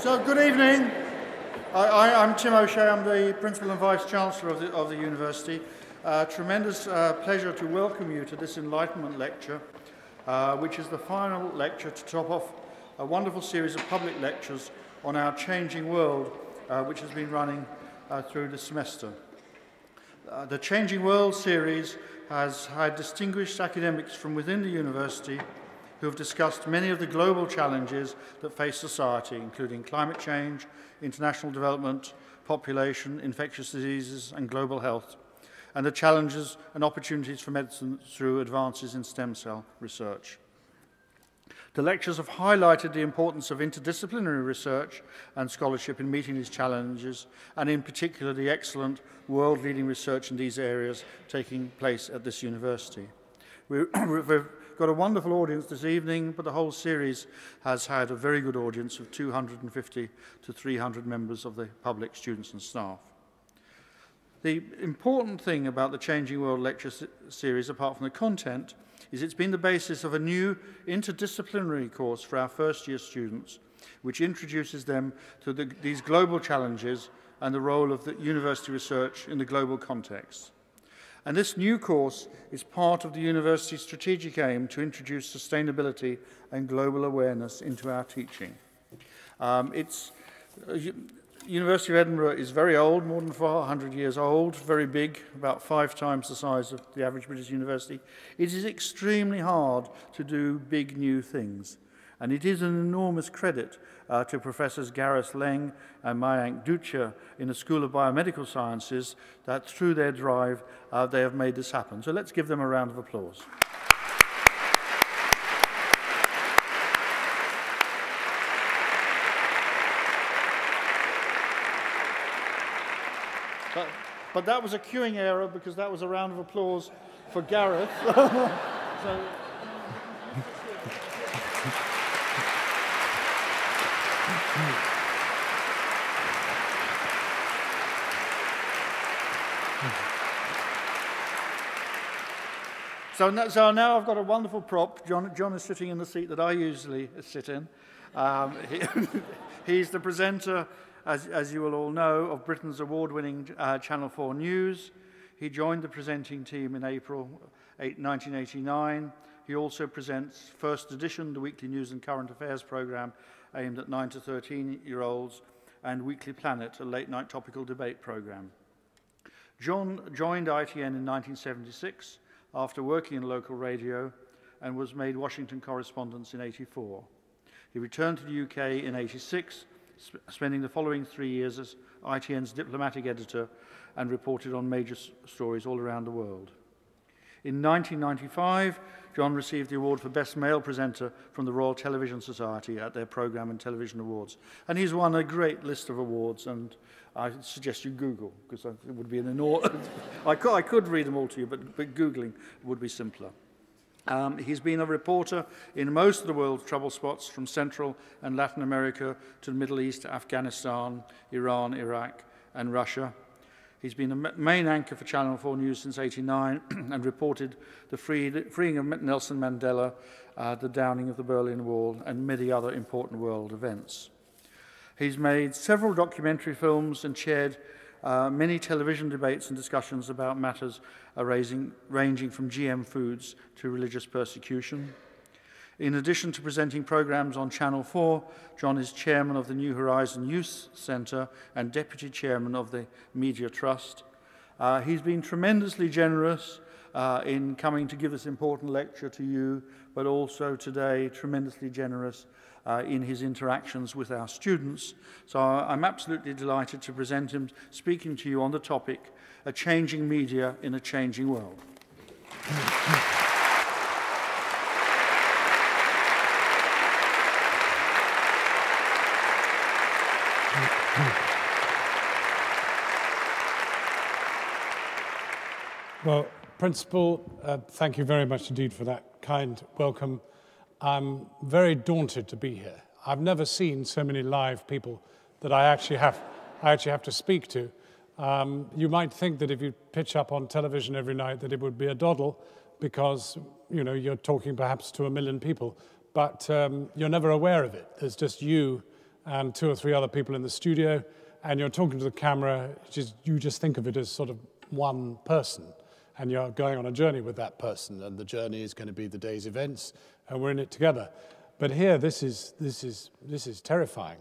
So, good evening. I'm Tim O'Shea. I'm the Principal and Vice-Chancellor of the University. Tremendous pleasure to welcome you to this Enlightenment Lecture, which is the final lecture to top off a wonderful series of public lectures on our changing world, which has been running through the semester. The Changing World series has had distinguished academics from within the university who have discussed many of the global challenges that face society, including climate change, international development, population, infectious diseases, and global health, and the challenges and opportunities for medicine through advances in stem cell research. The lectures have highlighted the importance of interdisciplinary research and scholarship in meeting these challenges, and in particular the excellent world-leading research in these areas taking place at this university. We've got a wonderful audience this evening, but the whole series has had a very good audience of 250 to 300 members of the public, students and staff. The important thing about the Changing World lecture series, apart from the content, is it's been the basis of a new interdisciplinary course for our first-year students, which introduces them to these global challenges and the role of the university research in the global context. And this new course is part of the university's strategic aim to introduce sustainability and global awareness into our teaching. University of Edinburgh is very old, more than 400 years old, very big, about 5 times the size of the average British university. It is extremely hard to do big new things, and it is an enormous credit to Professors Gareth Leng and Mayank Ducha in the School of Biomedical Sciences that through their drive they have made this happen. So let's give them a round of applause. But that was a queuing error, because that was a round of applause for Gareth. So. So now I've got a wonderful prop. John is sitting in the seat that I usually sit in. He's the presenter, as you will all know, of Britain's award-winning Channel 4 News. He joined the presenting team in April 1989. He also presents First Edition, the weekly news and current affairs programme aimed at 9 to 13-year-olds, and Weekly Planet, a late-night topical debate programme. John joined ITN in 1976 after working in local radio, and was made Washington correspondent in 1984. He returned to the UK in 1986, spending the following 3 years as ITN's diplomatic editor, and reported on major stories all around the world. In 1995, John received the award for Best Male Presenter from the Royal Television Society at their Programme and Television Awards. And he's won a great list of awards, and I suggest you Google, because it would be an enormous... I could read them all to you, but Googling would be simpler. He's been a reporter in most of the world's trouble spots, from Central and Latin America to the Middle East, Afghanistan, Iran, Iraq, and Russia. He's been a main anchor for Channel 4 News since 1989 and reported the freeing of Nelson Mandela, the downing of the Berlin Wall, and many other important world events. He's made several documentary films and chaired many television debates and discussions about matters ranging from GM foods to religious persecution. In addition to presenting programmes on Channel 4, John is chairman of the New Horizon Youth Centre and deputy chairman of the Media Trust. He's been tremendously generous in coming to give this important lecture to you, but also today tremendously generous in his interactions with our students. So I'm absolutely delighted to present him speaking to you on the topic, A Changing Media in a Changing World. Well, Principal, thank you very much indeed for that kind welcome. I'm very daunted to be here. I've never seen so many live people that I actually have to speak to. You might think that if you pitch up on television every night that it would be a doddle, because you know you're talking perhaps to 1 million people, but you're never aware of it. There's just you and two or three other people in the studio, and you're talking to the camera, you just think of it as sort of one person, and you're going on a journey with that person, and the journey is going to be the day's events, and we're in it together. But here, this is terrifying.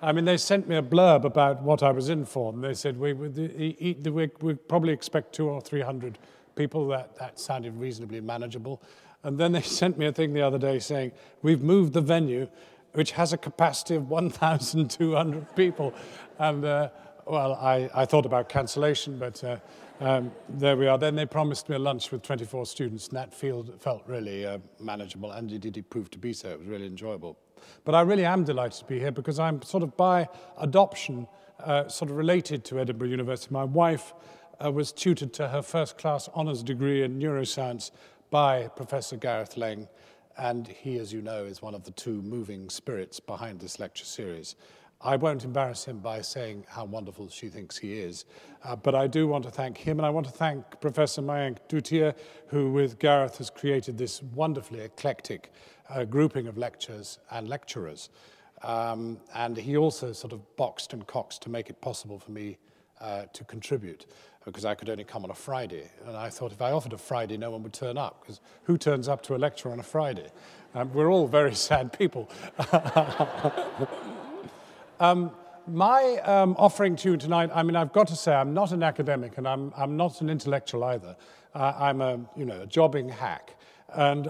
I mean, they sent me a blurb about what I was in for, and they said, we probably expect 200 or 300 people. That sounded reasonably manageable. And then they sent me a thing the other day saying, we've moved the venue, which has a capacity of 1,200 people. And, well, I thought about cancellation, but there we are. Then they promised me a lunch with 24 students, and that felt really manageable, and it proved to be so. It was really enjoyable. But I really am delighted to be here because I'm sort of by adoption sort of related to Edinburgh University. My wife was tutored to her first-class honours degree in neuroscience by Professor Gareth Leng, and he, as you know, is one of the two moving spirits behind this lecture series. I won't embarrass him by saying how wonderful she thinks he is, but I do want to thank him, and I want to thank Professor Mayank Dutiya, who with Gareth has created this wonderfully eclectic grouping of lectures and lecturers. And he also sort of boxed and coxed to make it possible for me to contribute, because I could only come on a Friday. And I thought if I offered a Friday, no one would turn up, because who turns up to a lecture on a Friday? We're all very sad people. My offering to you tonight, I mean, I've got to say, I'm not an academic, and I'm not an intellectual either. I'm a, you know, a jobbing hack. And,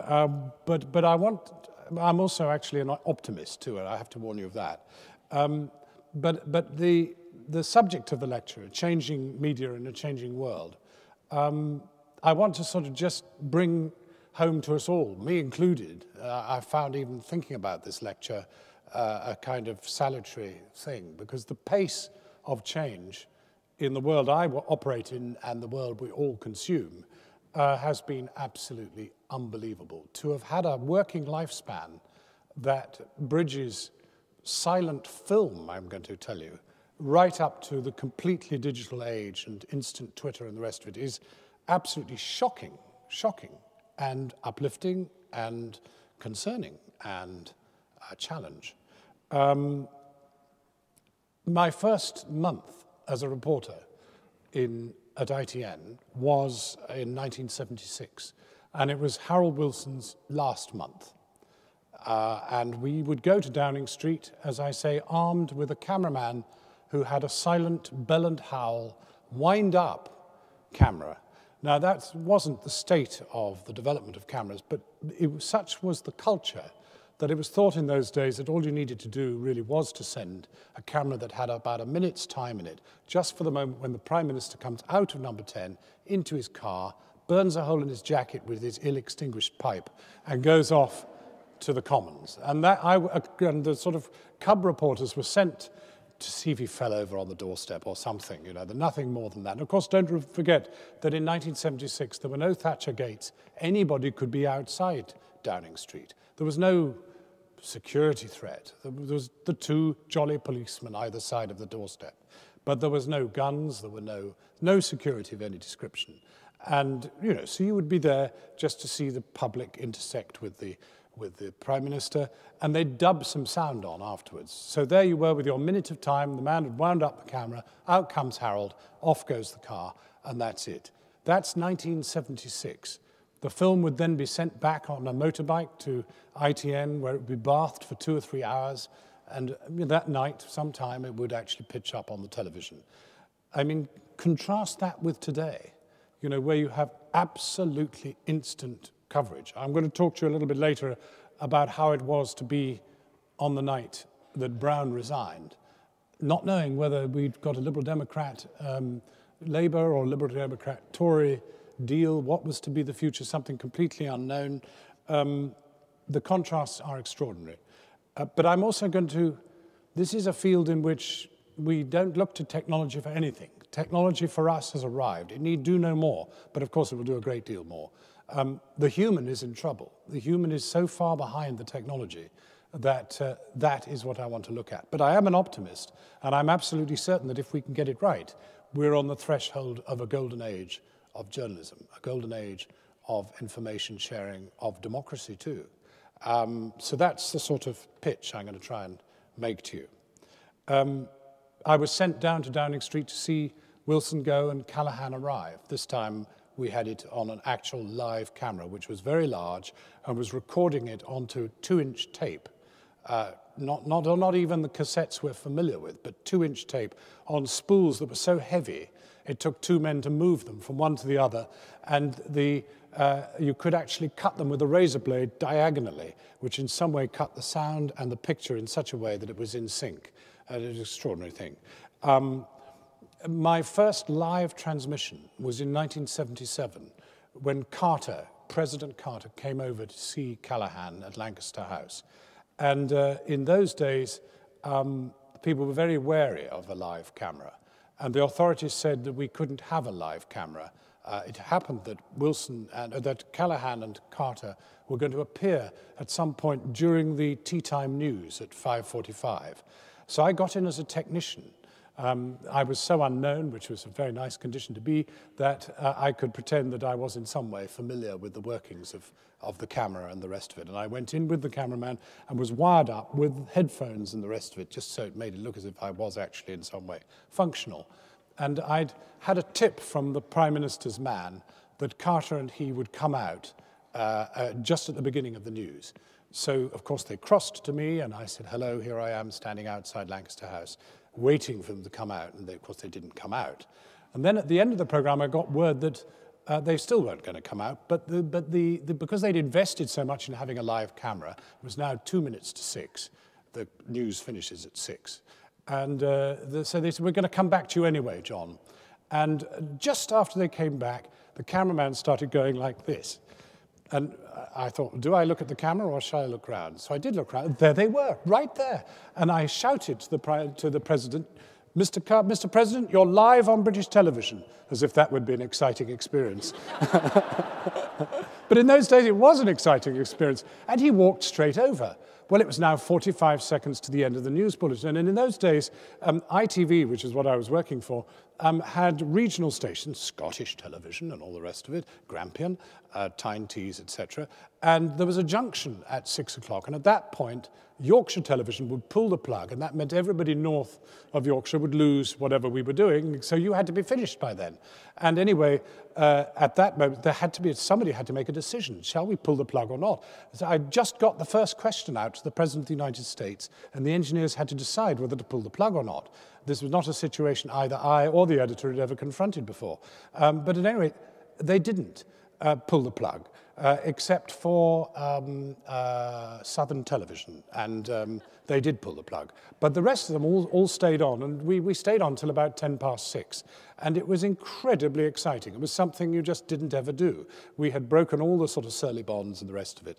but I'm also actually an optimist too, and I have to warn you of that. But the subject of the lecture, a changing media in a changing world, I want to sort of just bring home to us all, me included. I found even thinking about this lecture a kind of salutary thing, because the pace of change in the world I operate in and the world we all consume has been absolutely unbelievable. To have had a working lifespan that bridges silent film, I'm going to tell you, right up to the completely digital age and instant Twitter and the rest of it is absolutely shocking, shocking and uplifting and concerning and a challenge. My first month as a reporter at ITN was in 1976, and it was Harold Wilson's last month. And we would go to Downing Street, as I say, armed with a cameraman who had a silent bell and howl wind-up camera. Now, that wasn't the state of the development of cameras, but such was the culture that it was thought in those days that all you needed to do really was to send a camera that had about a minute's time in it, just for the moment when the Prime Minister comes out of number 10, into his car, burns a hole in his jacket with his ill-extinguished pipe, and goes off to the Commons. And the sort of cub reporters were sent to see if he fell over on the doorstep or something, you know, nothing more than that. And of course, don't forget that in 1976, there were no Thatcher gates. Anybody could be outside Downing Street. There was no security threat. There was the two jolly policemen either side of the doorstep. But there was no guns, there were no security of any description. And, you know, so you would be there just to see the public intersect with the Prime Minister, and they'd dub some sound on afterwards. So there you were with your minute of time, the man had wound up the camera, out comes Harold, off goes the car, and that's it. That's 1976. The film would then be sent back on a motorbike to ITN, where it would be bathed for 2 or 3 hours, and that night, sometime, it would actually pitch up on the television. I mean, contrast that with today, you know, where you have absolutely instant coverage. I'm going to talk to you a little bit later about how it was to be on the night that Brown resigned, not knowing whether we'd got a Liberal Democrat Labour or Liberal Democrat Tory deal, what was to be the future, something completely unknown. The contrasts are extraordinary. But I'm also going to, this is a field in which we don't look to technology for anything. Technology for us has arrived. It need do no more, but of course it will do a great deal more. The human is in trouble. The human is so far behind the technology that that is what I want to look at. But I am an optimist, and I'm absolutely certain that if we can get it right, we're on the threshold of a golden age of journalism, a golden age of information sharing, of democracy too. So that's the sort of pitch I'm going to try and make to you. I was sent down to Downing Street to see Wilson go and Callaghan arrive. This time we had it on an actual live camera, which was very large and was recording it onto 2-inch tape. Not even the cassettes we're familiar with, but 2-inch tape on spools that were so heavy it took 2 men to move them from one to the other, and the, you could actually cut them with a razor blade diagonally, which in some way cut the sound and the picture in such a way that it was in sync. It was an extraordinary thing. My first live transmission was in 1977 when Carter, President Carter, came over to see Callaghan at Lancaster House. And in those days, people were very wary of a live camera. And the authorities said that we couldn't have a live camera. It happened that Callaghan and Carter were going to appear at some point during the tea time news at 5:45. So I got in as a technician. I was so unknown, which was a very nice condition to be, that I could pretend that I was in some way familiar with the workings of the camera and the rest of it. And I went in with the cameraman and was wired up with headphones and the rest of it, just so it made it look as if I was actually in some way functional. And I'd had a tip from the Prime Minister's man that Carter and he would come out just at the beginning of the news. So, of course, they crossed to me and I said, hello, here I am standing outside Lancaster House, waiting for them to come out, and they, of course they didn't come out. And then at the end of the programme I got word that they still weren't going to come out, but because they'd invested so much in having a live camera, it was now 5:50, the news finishes at 6. And so they said, we're going to come back to you anyway, John. And just after they came back, the cameraman started going like this. And I thought, do I look at the camera or shall I look round? So I did look round. There they were, right there. And I shouted to the president, Mr. President, you're live on British television, as if that would be an exciting experience. But in those days, it was an exciting experience. And he walked straight over. Well, it was now 45 seconds to the end of the news bulletin. And in those days, ITV, which is what I was working for, had regional stations, Scottish television and all the rest of it, Grampian, Tyne Tees, etc. And there was a junction at 6 o'clock. And at that point, Yorkshire television would pull the plug. And that meant everybody north of Yorkshire would lose whatever we were doing. So you had to be finished by then. And anyway, at that moment, there had to be, somebody had to make a decision. Shall we pull the plug or not? So I just got the first question out to the President of the United States. And the engineers had to decide whether to pull the plug or not. This was not a situation either I or the editor had ever confronted before. But at any rate, they didn't pull the plug, except for Southern Television. And they did pull the plug. But the rest of them all stayed on. And we stayed on till about 6:10. And it was incredibly exciting. It was something you just didn't ever do. We had broken all the sort of surly bonds and the rest of it.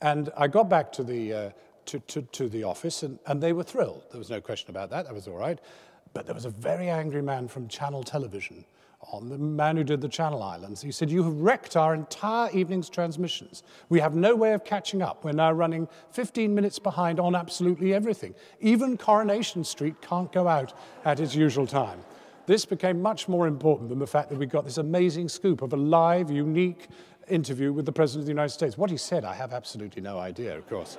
And I got back to the office, and they were thrilled. There was no question about that. That was all right. But there was a very angry man from Channel Television, the man who did the Channel Islands. He said, you have wrecked our entire evening's transmissions. We have no way of catching up. We're now running 15 minutes behind on absolutely everything. Even Coronation Street can't go out at its usual time. This became much more important than the fact that we got this amazing scoop of a live, unique interview with the President of the United States. What he said, I have absolutely no idea, of course.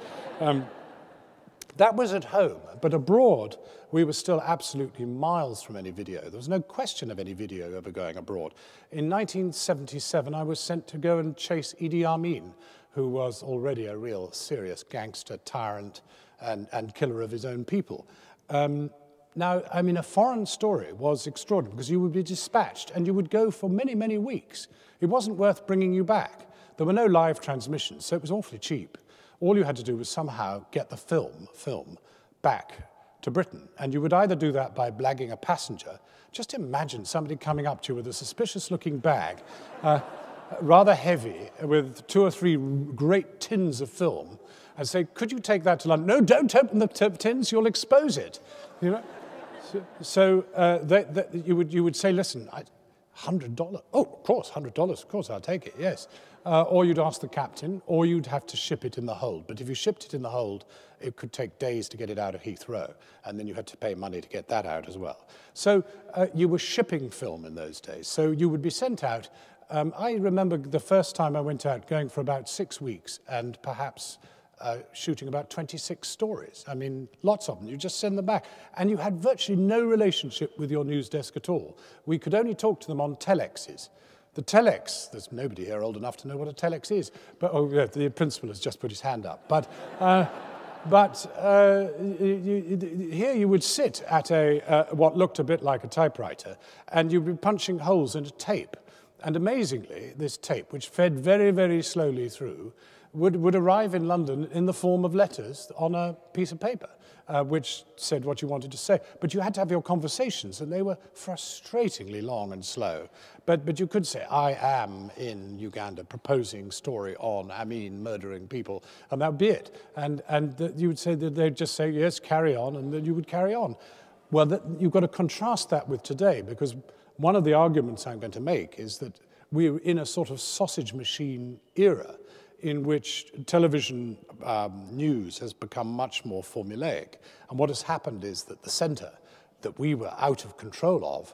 That was at home, but abroad, we were still absolutely miles from any video. There was no question of any video ever going abroad. In 1977, I was sent to go and chase Idi Amin, who was already a real serious gangster, tyrant, and killer of his own people. Now, I mean, a foreign story was extraordinary because you would be dispatched and you would go for many, many weeks. It wasn't worth bringing you back. There were no live transmissions, so it was awfully cheap. All you had to do was somehow get the film back to Britain. And you would either do that by blagging a passenger. Just imagine somebody coming up to you with a suspicious-looking bag, rather heavy, with 2 or 3 great tins of film, and say, could you take that to London? No, don't open the tins, you'll expose it. You know? You would say, listen, $100? Oh, of course, $100, of course, I'll take it, yes. Or you'd ask the captain, or you'd have to ship it in the hold. But if you shipped it in the hold, it could take days to get it out of Heathrow, and then you had to pay money to get that out as well. So you were shipping film in those days. So you would be sent out. I remember the first time I went out going for about 6 weeks and perhaps shooting about 26 stories. I mean, lots of them. You just send them back. And you had virtually no relationship with your news desk at all. We could only talk to them on telexes. The telex, there's nobody here old enough to know what a telex is, but oh, yeah, the principal has just put his hand up. But, here you would sit at a, what looked a bit like a typewriter, and you'd be punching holes in a tape. And amazingly, this tape, which fed very, very slowly through, would arrive in London in the form of letters on a piece of paper, which said what you wanted to say. But you had to have your conversations, and they were frustratingly long and slow. But you could say, I am in Uganda, proposing story on Amin murdering people, and that would be it. And you would say that they'd just say, yes, carry on, and then you would carry on. Well, you've got to contrast that with today, because one of the arguments I'm going to make is that we're in a sort of sausage machine era, in which television news has become much more formulaic. And what has happened is that the center that we were out of control of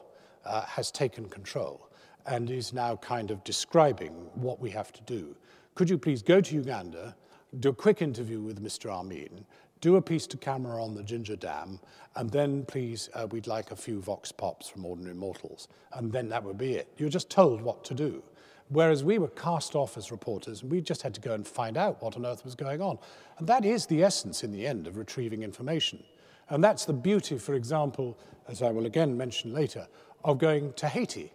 has taken control and is now kind of describing what we have to do. Could you please go to Uganda, do a quick interview with Mr. Amin, do a piece to camera on the Ginger Dam, and then please, we'd like a few vox pops from ordinary mortals. And then that would be it. You're just told what to do. Whereas we were cast off as reporters, and we just had to go and find out what on earth was going on. And that is the essence, in the end, of retrieving information. And that's the beauty, for example, as I will again mention later, of going to Haiti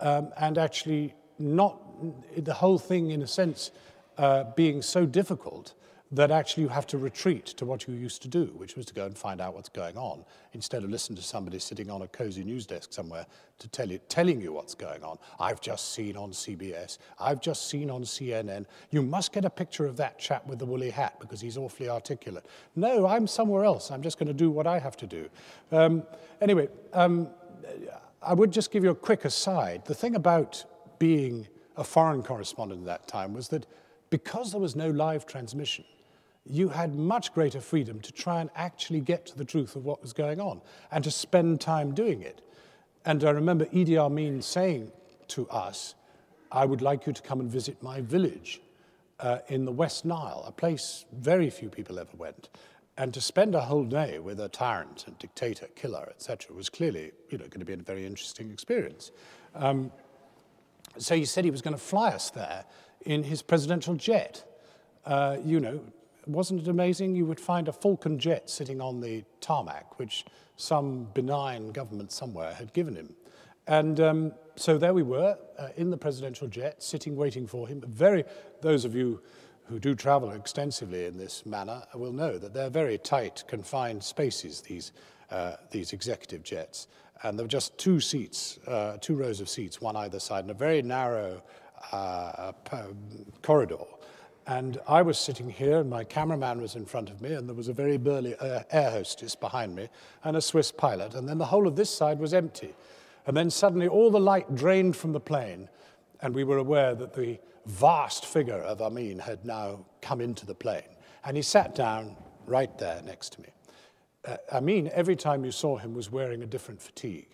and actually not the whole thing, in a sense, being so difficult that actually you have to retreat to what you used to do, which was to go and find out what's going on, instead of listen to somebody sitting on a cozy news desk somewhere to telling you what's going on. I've just seen on CBS, I've just seen on CNN, you must get a picture of that chap with the woolly hat because he's awfully articulate. No, I'm somewhere else, I'm just going to do what I have to do. Anyway, I would just give you a quick aside. The thing about being a foreign correspondent at that time was that because there was no live transmission, you had much greater freedom to try and actually get to the truth of what was going on and to spend time doing it. And I remember Idi Amin saying to us, I would like you to come and visit my village in the West Nile, a place very few people ever went. And to spend a whole day with a tyrant and dictator, killer, etc., was clearly, you know, going to be a very interesting experience. So he said he was going to fly us there in his presidential jet. You know, wasn't it amazing? You would find a Falcon jet sitting on the tarmac, which some benign government somewhere had given him. And so there we were in the presidential jet, sitting, waiting for him. Those of you who do travel extensively in this manner will know that they're very tight, confined spaces, these executive jets. And there were just two seats, two rows of seats, one either side, and a very narrow corridor. And I was sitting here, and my cameraman was in front of me, and there was a very burly air hostess behind me, and a Swiss pilot, and then the whole of this side was empty. And then suddenly all the light drained from the plane, and we were aware that the vast figure of Amin had now come into the plane. And he sat down right there next to me. Amin, every time you saw him, was wearing a different fatigue.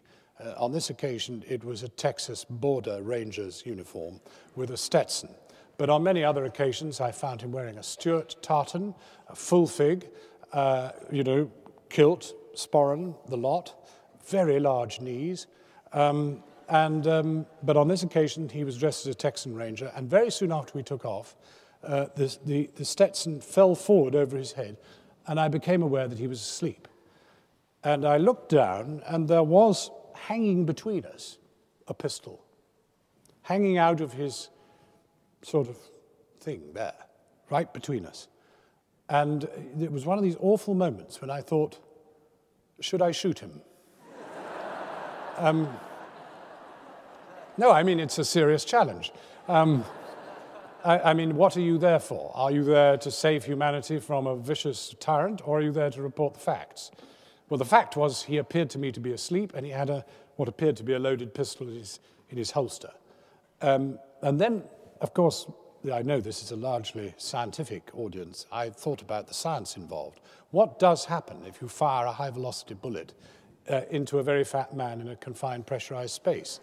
On this occasion, it was a Texas Border Rangers uniform with a Stetson. But on many other occasions, I found him wearing a Stuart tartan, a full fig, you know, kilt, sporran, the lot, very large knees. But on this occasion, he was dressed as a Texan Ranger, and very soon after we took off, the Stetson fell forward over his head, and I became aware that he was asleep. And I looked down, and there was, hanging between us, a pistol, hanging out of his sort of thing there, right between us. And it was one of these awful moments when I thought, should I shoot him? No, I mean, it's a serious challenge. I mean, what are you there for? Are you there to save humanity from a vicious tyrant, or are you there to report the facts? Well, the fact was he appeared to me to be asleep, and he had what appeared to be a loaded pistol in his holster. And then, of course, I know this is a largely scientific audience. I thought about the science involved. What does happen if you fire a high-velocity bullet into a very fat man in a confined, pressurized space?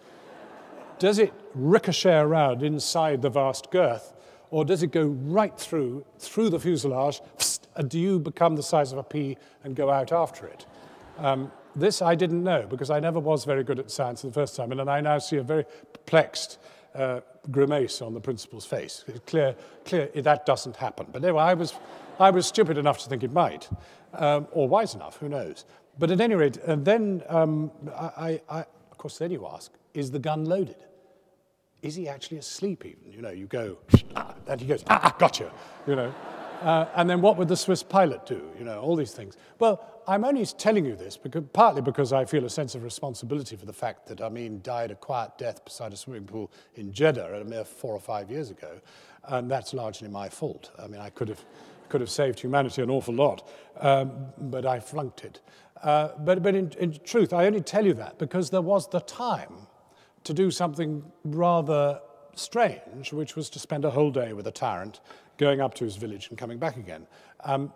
Does it ricochet around inside the vast girth, or does it go right through the fuselage, and do you become the size of a pea and go out after it? This I didn't know, because I never was very good at science the first time, and I now see a very perplexed grimace on the principal's face. It's clear that doesn't happen. But anyway, I was stupid enough to think it might, or wise enough, who knows. But at any rate, and then, of course, then you ask, is the gun loaded? Is he actually asleep even? You know, you go, ah, and he goes, ah, gotcha, you know. And then what would the Swiss pilot do? You know, all these things. Well, I'm only telling you this because, partly because I feel a sense of responsibility for the fact that Amin died a quiet death beside a swimming pool in Jeddah a mere 4 or 5 years ago, and that's largely my fault. I mean, I could have saved humanity an awful lot, but I flunked it. But in truth, I only tell you that because there was the time to do something rather strange, which was to spend a whole day with a tyrant, going up to his village and coming back again.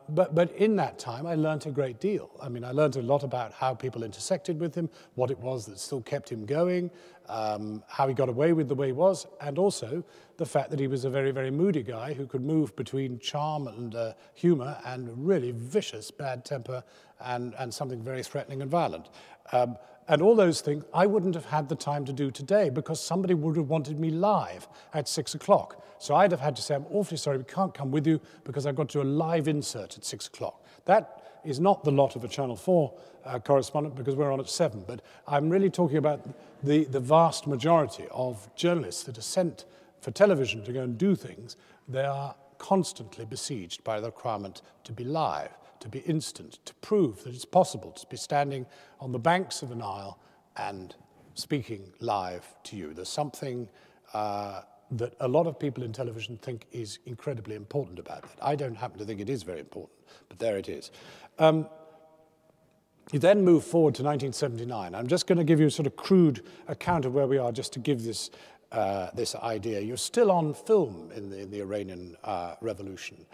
But in that time, I learned a great deal. I mean, I learned a lot about how people intersected with him, what it was that still kept him going, how he got away with the way he was, and also the fact that he was a very, very moody guy who could move between charm and humor and really vicious bad temper and something very threatening and violent. And all those things I wouldn't have had the time to do today because somebody would have wanted me live at 6 o'clock. So I'd have had to say, I'm awfully sorry, we can't come with you because I've got to do a live insert at 6 o'clock. That is not the lot of a Channel 4 correspondent because we're on at 7. But I'm really talking about the vast majority of journalists that are sent for television to go and do things. They are constantly besieged by the requirement to be live, to be instant, to prove that it's possible to be standing on the banks of the Nile and speaking live to you. There's something that a lot of people in television think is incredibly important about that. I don't happen to think it is very important, but there it is. You then move forward to 1979. I'm just going to give you a sort of crude account of where we are just to give this this idea. You're still on film in the Iranian revolution,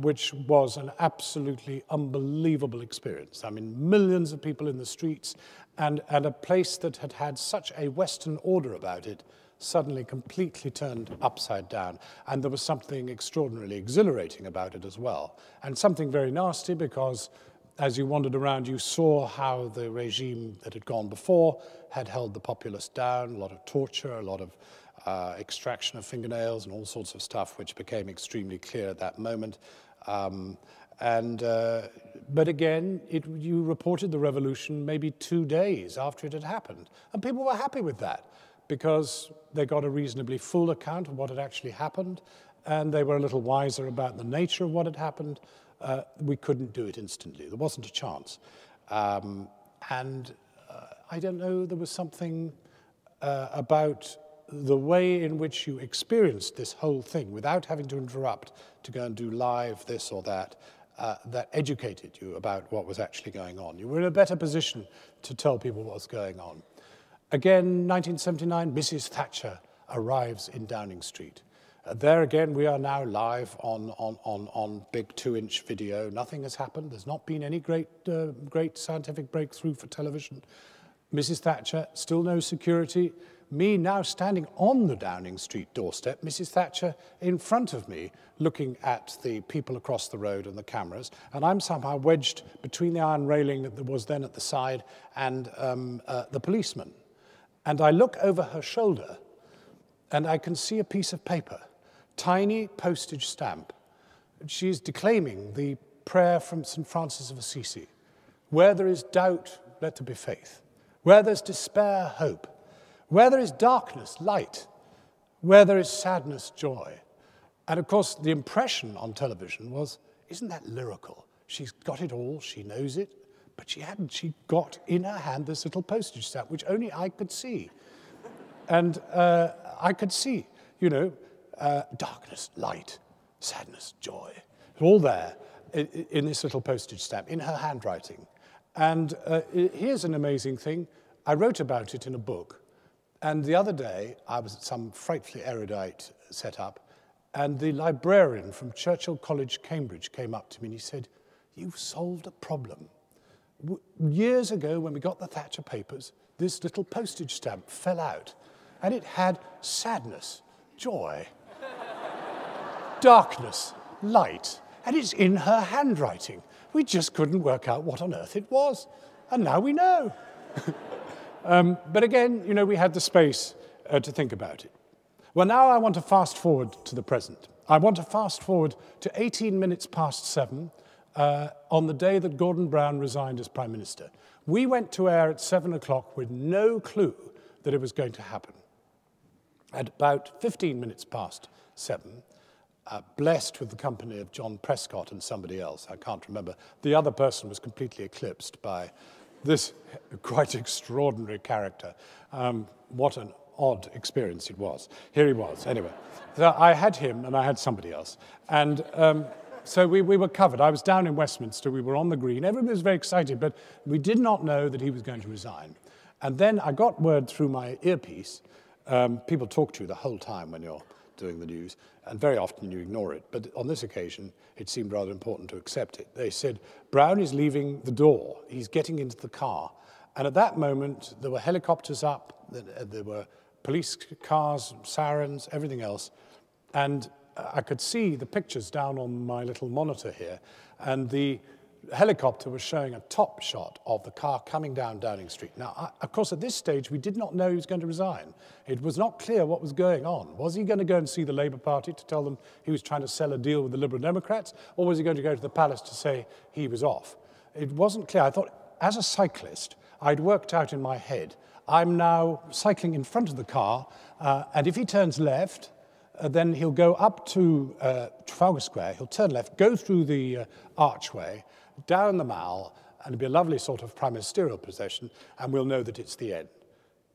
which was an absolutely unbelievable experience. I mean, millions of people in the streets, and a place that had had such a Western order about it suddenly completely turned upside down. And there was something extraordinarily exhilarating about it as well. And something very nasty because as you wandered around, you saw how the regime that had gone before had held the populace down, a lot of torture, a lot of extraction of fingernails and all sorts of stuff, which became extremely clear at that moment. But again, you reported the revolution maybe 2 days after it had happened. And people were happy with that because they got a reasonably full account of what had actually happened, and they were a little wiser about the nature of what had happened. We couldn't do it instantly. There wasn't a chance. I don't know, there was something about the way in which you experienced this whole thing without having to interrupt to go and do live this or that, that educated you about what was actually going on. You were in a better position to tell people what was going on. Again, 1979, Mrs. Thatcher arrives in Downing Street. There again, we are now live on big 2-inch video. Nothing has happened. There's not been any great scientific breakthrough for television. Mrs. Thatcher, still no security. Me now standing on the Downing Street doorstep, Mrs. Thatcher in front of me, looking at the people across the road and the cameras, and I'm somehow wedged between the iron railing that was then at the side and the policeman. And I look over her shoulder, and I can see a piece of paper. Tiny postage stamp. She's declaiming the prayer from St. Francis of Assisi. Where there is doubt, let there be faith. Where there's despair, hope. Where there is darkness, light. Where there is sadness, joy. And of course, the impression on television was, isn't that lyrical? She's got it all, she knows it, but she hadn't. She got in her hand this little postage stamp, which only I could see. And I could see, you know, darkness, light, sadness, joy, all there in this little postage stamp, in her handwriting. And here's an amazing thing. I wrote about it in a book. And the other day, I was at some frightfully erudite setup, and the librarian from Churchill College, Cambridge, came up to me and he said, you've solved a problem. Years ago, when we got the Thatcher papers, this little postage stamp fell out, and it had sadness, joy, darkness, light, and it's in her handwriting. We just couldn't work out what on earth it was, and now we know. But again, you know, we had the space to think about it. Well, now I want to fast forward to the present. I want to fast forward to 7:18 on the day that Gordon Brown resigned as Prime Minister. We went to air at 7 o'clock with no clue that it was going to happen. At about 7:15, blessed with the company of John Prescott and somebody else, I can't remember. The other person was completely eclipsed by this quite extraordinary character. What an odd experience it was. Here he was, anyway. So I had him and I had somebody else. And so we were covered. I was down in Westminster, we were on the green. Everybody was very excited, but we did not know that he was going to resign. And then I got word through my earpiece. People talk to you the whole time when you're doing the news, and very often you ignore it. But on this occasion, it seemed rather important to accept it. They said, Brown is leaving the door. He's getting into the car. And at that moment, there were helicopters up, there were police cars, sirens, everything else. And I could see the pictures down on my little monitor here. And the helicopter was showing a top shot of the car coming down Downing Street. Now, of course, at this stage, we did not know he was going to resign. It was not clear what was going on. Was he going to go and see the Labour Party to tell them he was trying to sell a deal with the Liberal Democrats, or was he going to go to the palace to say he was off? It wasn't clear. I thought, as a cyclist, I'd worked out in my head, I'm now cycling in front of the car, and if he turns left, then he'll go up to Trafalgar Square, he'll turn left, go through the archway, down the Mall, and it'd be a lovely sort of prime ministerial procession, and we'll know that it's the end.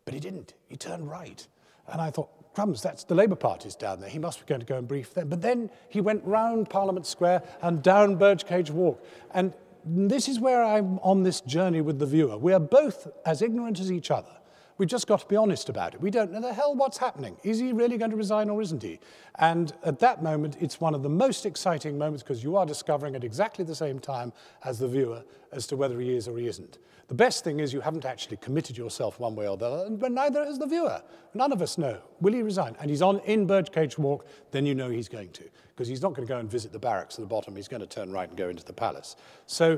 But he didn't. He turned right. And I thought, crumbs, that's the Labour Party's down there. He must be going to go and brief them. But then he went round Parliament Square and down Birdcage Walk. And this is where I'm on this journey with the viewer. We are both as ignorant as each other. We've just got to be honest about it. We don't know the hell what's happening. Is he really going to resign or isn't he? And at that moment, it's one of the most exciting moments because you are discovering at exactly the same time as the viewer as to whether he is or he isn't. The best thing is you haven't actually committed yourself one way or the other, but neither has the viewer. None of us know. Will he resign? And he's on in Birdcage Walk, then you know he's going to, because he's not going to go and visit the barracks at the bottom. He's going to turn right and go into the palace. So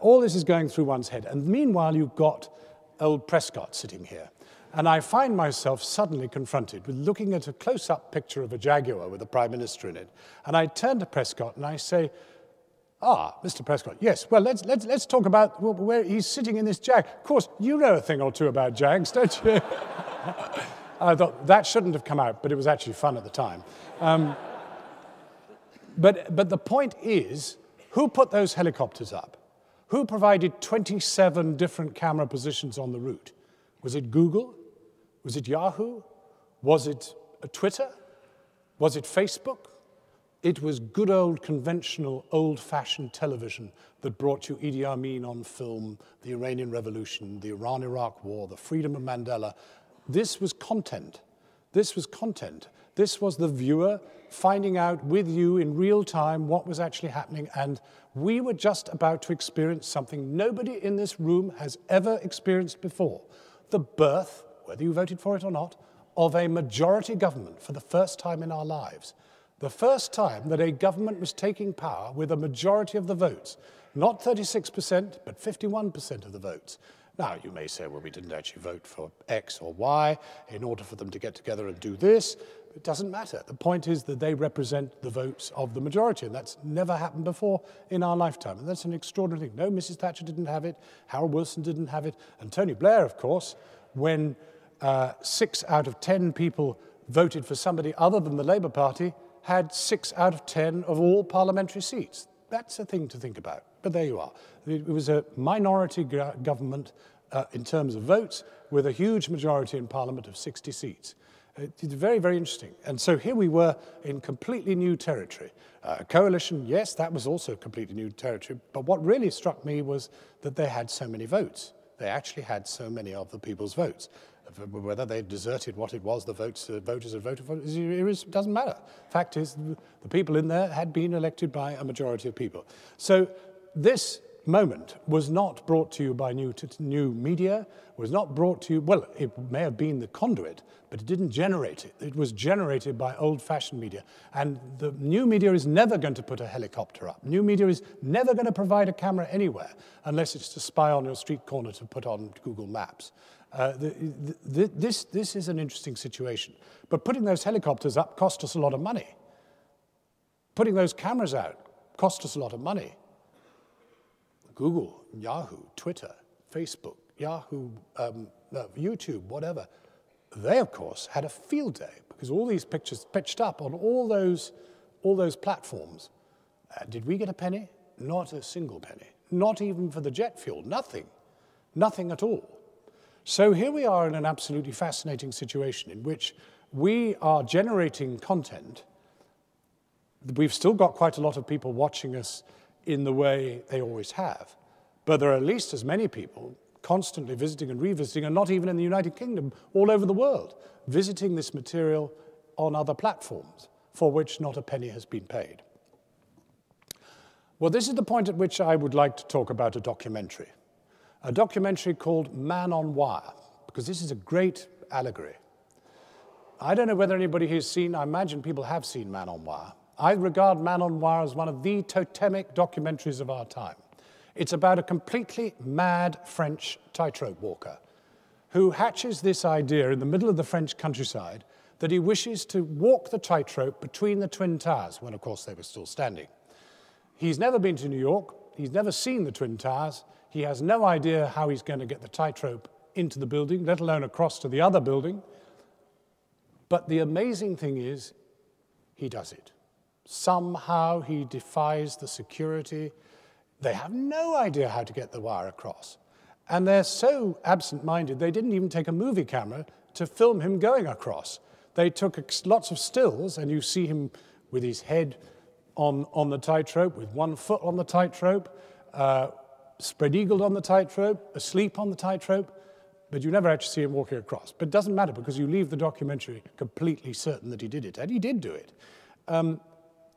all this is going through one's head. And meanwhile, you've got old Prescott sitting here. And I find myself suddenly confronted with looking at a close-up picture of a Jaguar with the Prime Minister in it. And I turn to Prescott and I say, ah, Mr. Prescott, yes, well, let's talk about where he's sitting in this Jag. Of course, you know a thing or two about Jags, don't you? I thought, that shouldn't have come out, but it was actually fun at the time. But the point is, who put those helicopters up? Who provided 27 different camera positions on the route? Was it Google? Was it Yahoo? Was it Twitter? Was it Facebook? It was good old conventional, old-fashioned television that brought you Idi Amin on film, the Iranian Revolution, the Iran-Iraq War, the freedom of Mandela. This was content. This was content. This was the viewer finding out with you in real time what was actually happening, and we were just about to experience something nobody in this room has ever experienced before. The birth, whether you voted for it or not, of a majority government for the first time in our lives. The first time that a government was taking power with a majority of the votes. Not 36%, but 51% of the votes. Now, you may say, well, we didn't actually vote for X or Y in order for them to get together and do this. It doesn't matter. The point is that they represent the votes of the majority, and that's never happened before in our lifetime. And that's an extraordinary thing. No, Mrs. Thatcher didn't have it. Harold Wilson didn't have it. And Tony Blair, of course, when 6 out of 10 people voted for somebody other than the Labour Party, had 6 out of 10 of all parliamentary seats. That's a thing to think about. But there you are. It was a minority government in terms of votes with a huge majority in Parliament of 60 seats. It's very, very interesting. And so here we were in completely new territory. Coalition, yes, that was also completely new territory. But what really struck me was that they had so many votes. They actually had so many of the people's votes. Whether they deserted what it was the voters had voted for, it doesn't matter. Fact is, the people in there had been elected by a majority of people. So this moment was not brought to you by new media, was not brought to you, well, it may have been the conduit, but it didn't generate it. It was generated by old-fashioned media. And the new media is never going to put a helicopter up. New media is never going to provide a camera anywhere unless it's to spy on your street corner to put on Google Maps. This is an interesting situation. But putting those helicopters up cost us a lot of money. Putting those cameras out cost us a lot of money. Google, Yahoo, Twitter, Facebook, Yahoo, YouTube, whatever. They, of course, had a field day because all these pictures pitched up on all those platforms. Did we get a penny? Not a single penny. Not even for the jet fuel. Nothing. Nothing at all. So here we are in an absolutely fascinating situation in which we are generating content. We've still got quite a lot of people watching us in the way they always have. But there are at least as many people constantly visiting and revisiting, and not even in the United Kingdom, all over the world, visiting this material on other platforms for which not a penny has been paid. Well, this is the point at which I would like to talk about a documentary called Man on Wire, because this is a great allegory. I don't know whether anybody here has seen, I imagine people have seen Man on Wire. I regard Man on Wire as one of the totemic documentaries of our time. It's about a completely mad French tightrope walker who hatches this idea in the middle of the French countryside that he wishes to walk the tightrope between the Twin Towers, when, of course, they were still standing. He's never been to New York. He's never seen the Twin Towers. He has no idea how he's going to get the tightrope into the building, let alone across to the other building. But the amazing thing is, he does it. Somehow he defies the security. They have no idea how to get the wire across. And they're so absent-minded, they didn't even take a movie camera to film him going across. They took lots of stills, and you see him with his head on the tightrope, with one foot on the tightrope, spread-eagled on the tightrope, asleep on the tightrope, but you never actually see him walking across. But it doesn't matter, because you leave the documentary completely certain that he did it, and he did do it.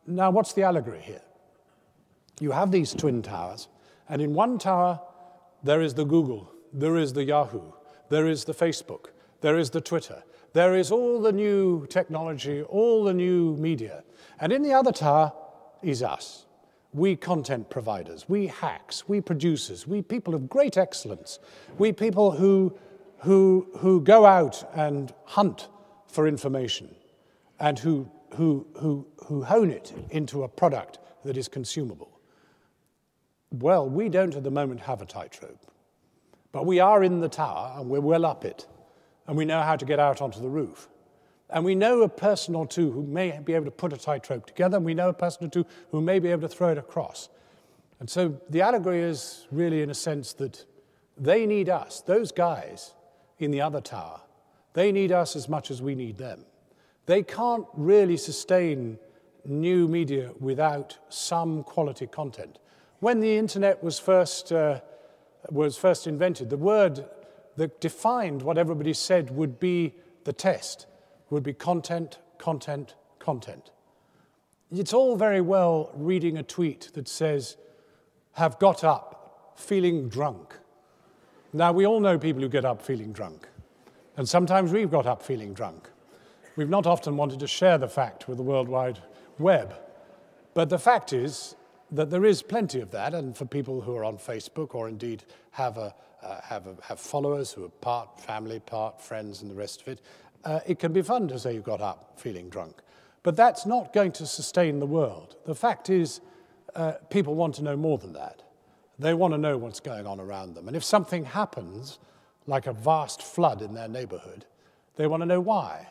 Now, what's the allegory here? You have these twin towers, and in one tower, there is the Google, there is the Yahoo, there is the Facebook, there is the Twitter, there is all the new technology, all the new media. And in the other tower is us. We content providers, we hacks, we producers, we people of great excellence, we people who go out and hunt for information and who hone it into a product that is consumable. Well, we don't at the moment have a tightrope, but we are in the tower and we're well up it, and we know how to get out onto the roof. And we know a person or two who may be able to put a tightrope together, and we know a person or two who may be able to throw it across. And so the allegory is really, in a sense, that they need us, those guys in the other tower, they need us as much as we need them. They can't really sustain new media without some quality content. When the internet was first invented, the word that defined what everybody said would be the test, would be content, content, content. It's all very well reading a tweet that says, have got up, feeling drunk. Now, we all know people who get up feeling drunk, and sometimes we've got up feeling drunk. We've not often wanted to share the fact with the World Wide Web. But the fact is that there is plenty of that, and for people who are on Facebook or indeed have followers who are part family, part friends, and the rest of it, it can be fun to say you got up feeling drunk. But that's not going to sustain the world. The fact is people want to know more than that. They want to know what's going on around them. And if something happens, like a vast flood in their neighborhood, they want to know why.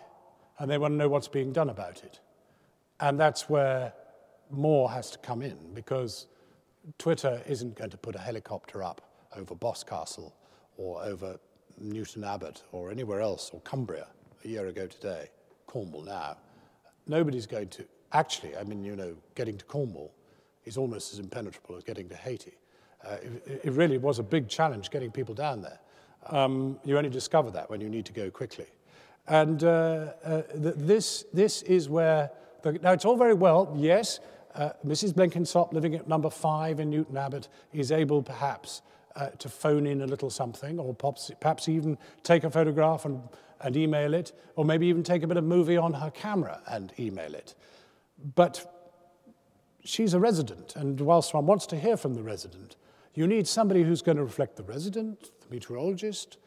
And they want to know what's being done about it. And that's where more has to come in, because Twitter isn't going to put a helicopter up over Boscastle or over Newton Abbot or anywhere else, or Cumbria a year ago today, Cornwall now. Nobody's going to. Actually, I mean, you know, getting to Cornwall is almost as impenetrable as getting to Haiti. It really was a big challenge getting people down there. You only discover that when you need to go quickly. And this is where, now it's all very well, yes, Mrs. Blenkinsop, living at number 5 in Newton Abbott, is able perhaps to phone in a little something, or perhaps even take a photograph and email it, or maybe even take a bit of movie on her camera and email it. But she's a resident, and whilst one wants to hear from the resident, you need somebody who's going to reflect the resident, the meteorologist,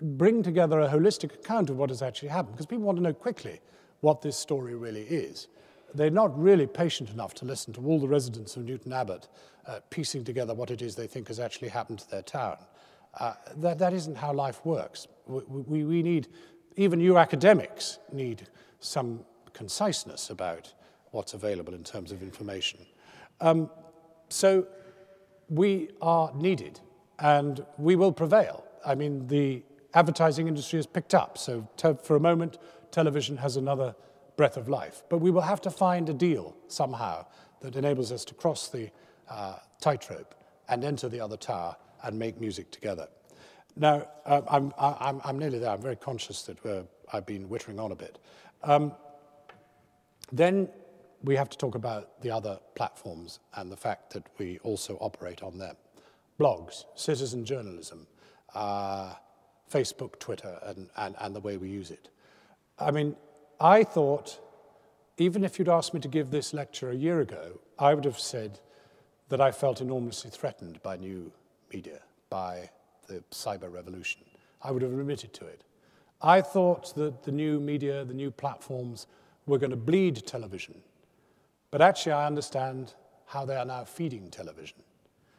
bring together a holistic account of what has actually happened, because people want to know quickly what this story really is. They're not really patient enough to listen to all the residents of Newton Abbott piecing together what it is they think has actually happened to their town. That isn't how life works. We need, even you academics need some conciseness about what's available in terms of information. So we are needed, and we will prevail. I mean, the advertising industry has picked up, so for a moment, television has another breath of life. But we will have to find a deal somehow that enables us to cross the tightrope and enter the other tower and make music together. Now, I'm nearly there. I'm very conscious that I've been whittering on a bit. Then we have to talk about the other platforms and the fact that we also operate on them. Blogs, citizen journalism, Facebook, Twitter, and the way we use it. I mean, I thought, even if you'd asked me to give this lecture a year ago, I would have said that I felt enormously threatened by new media, by the cyber revolution. I would have admitted to it. I thought that the new media, the new platforms, were going to bleed television. But actually, I understand how they are now feeding television.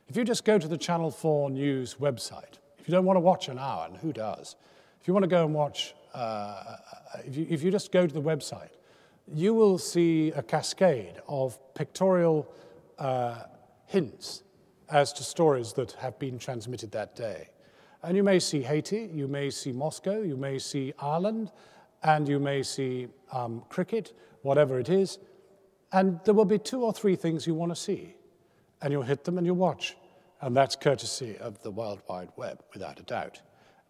If you just go to the Channel 4 News website, if you don't want to watch an hour, and who does? If you want to go and watch if you just go to the website, you will see a cascade of pictorial hints as to stories that have been transmitted that day. And you may see Haiti, you may see Moscow, you may see Ireland, and you may see cricket, whatever it is. And there will be 2 or 3 things you want to see. And you'll hit them and you'll watch. And that's courtesy of the World Wide Web, without a doubt.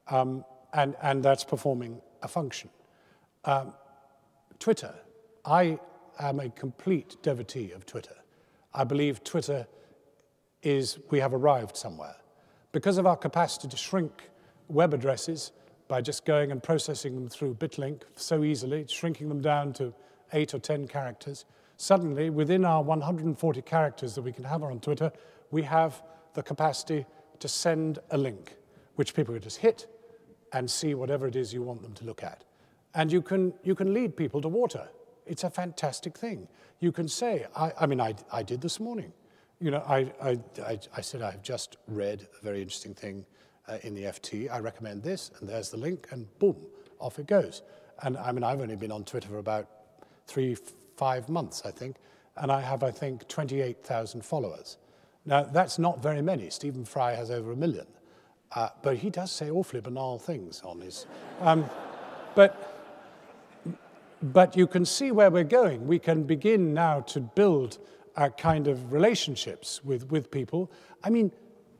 And that's performing a function. Twitter. I am a complete devotee of Twitter. I believe Twitter is, we have arrived somewhere. Because of our capacity to shrink web addresses by just going and processing them through BitLink so easily, shrinking them down to 8 or 10 characters, suddenly, within our 140 characters that we can have on Twitter, we have the capacity to send a link, which people can just hit and see whatever it is you want them to look at. And you can lead people to water. It's a fantastic thing. You can say, I mean, I did this morning. You know, I said, I've just read a very interesting thing in the FT. I recommend this, and there's the link, and boom, off it goes. And I mean, I've only been on Twitter for about 3, 5 months, I think, and I have, I think, 28,000 followers. Now, that's not very many. Stephen Fry has over 1 million. But he does say awfully banal things on his... but you can see where we're going. We can begin now to build a kind of relationships with people. I mean,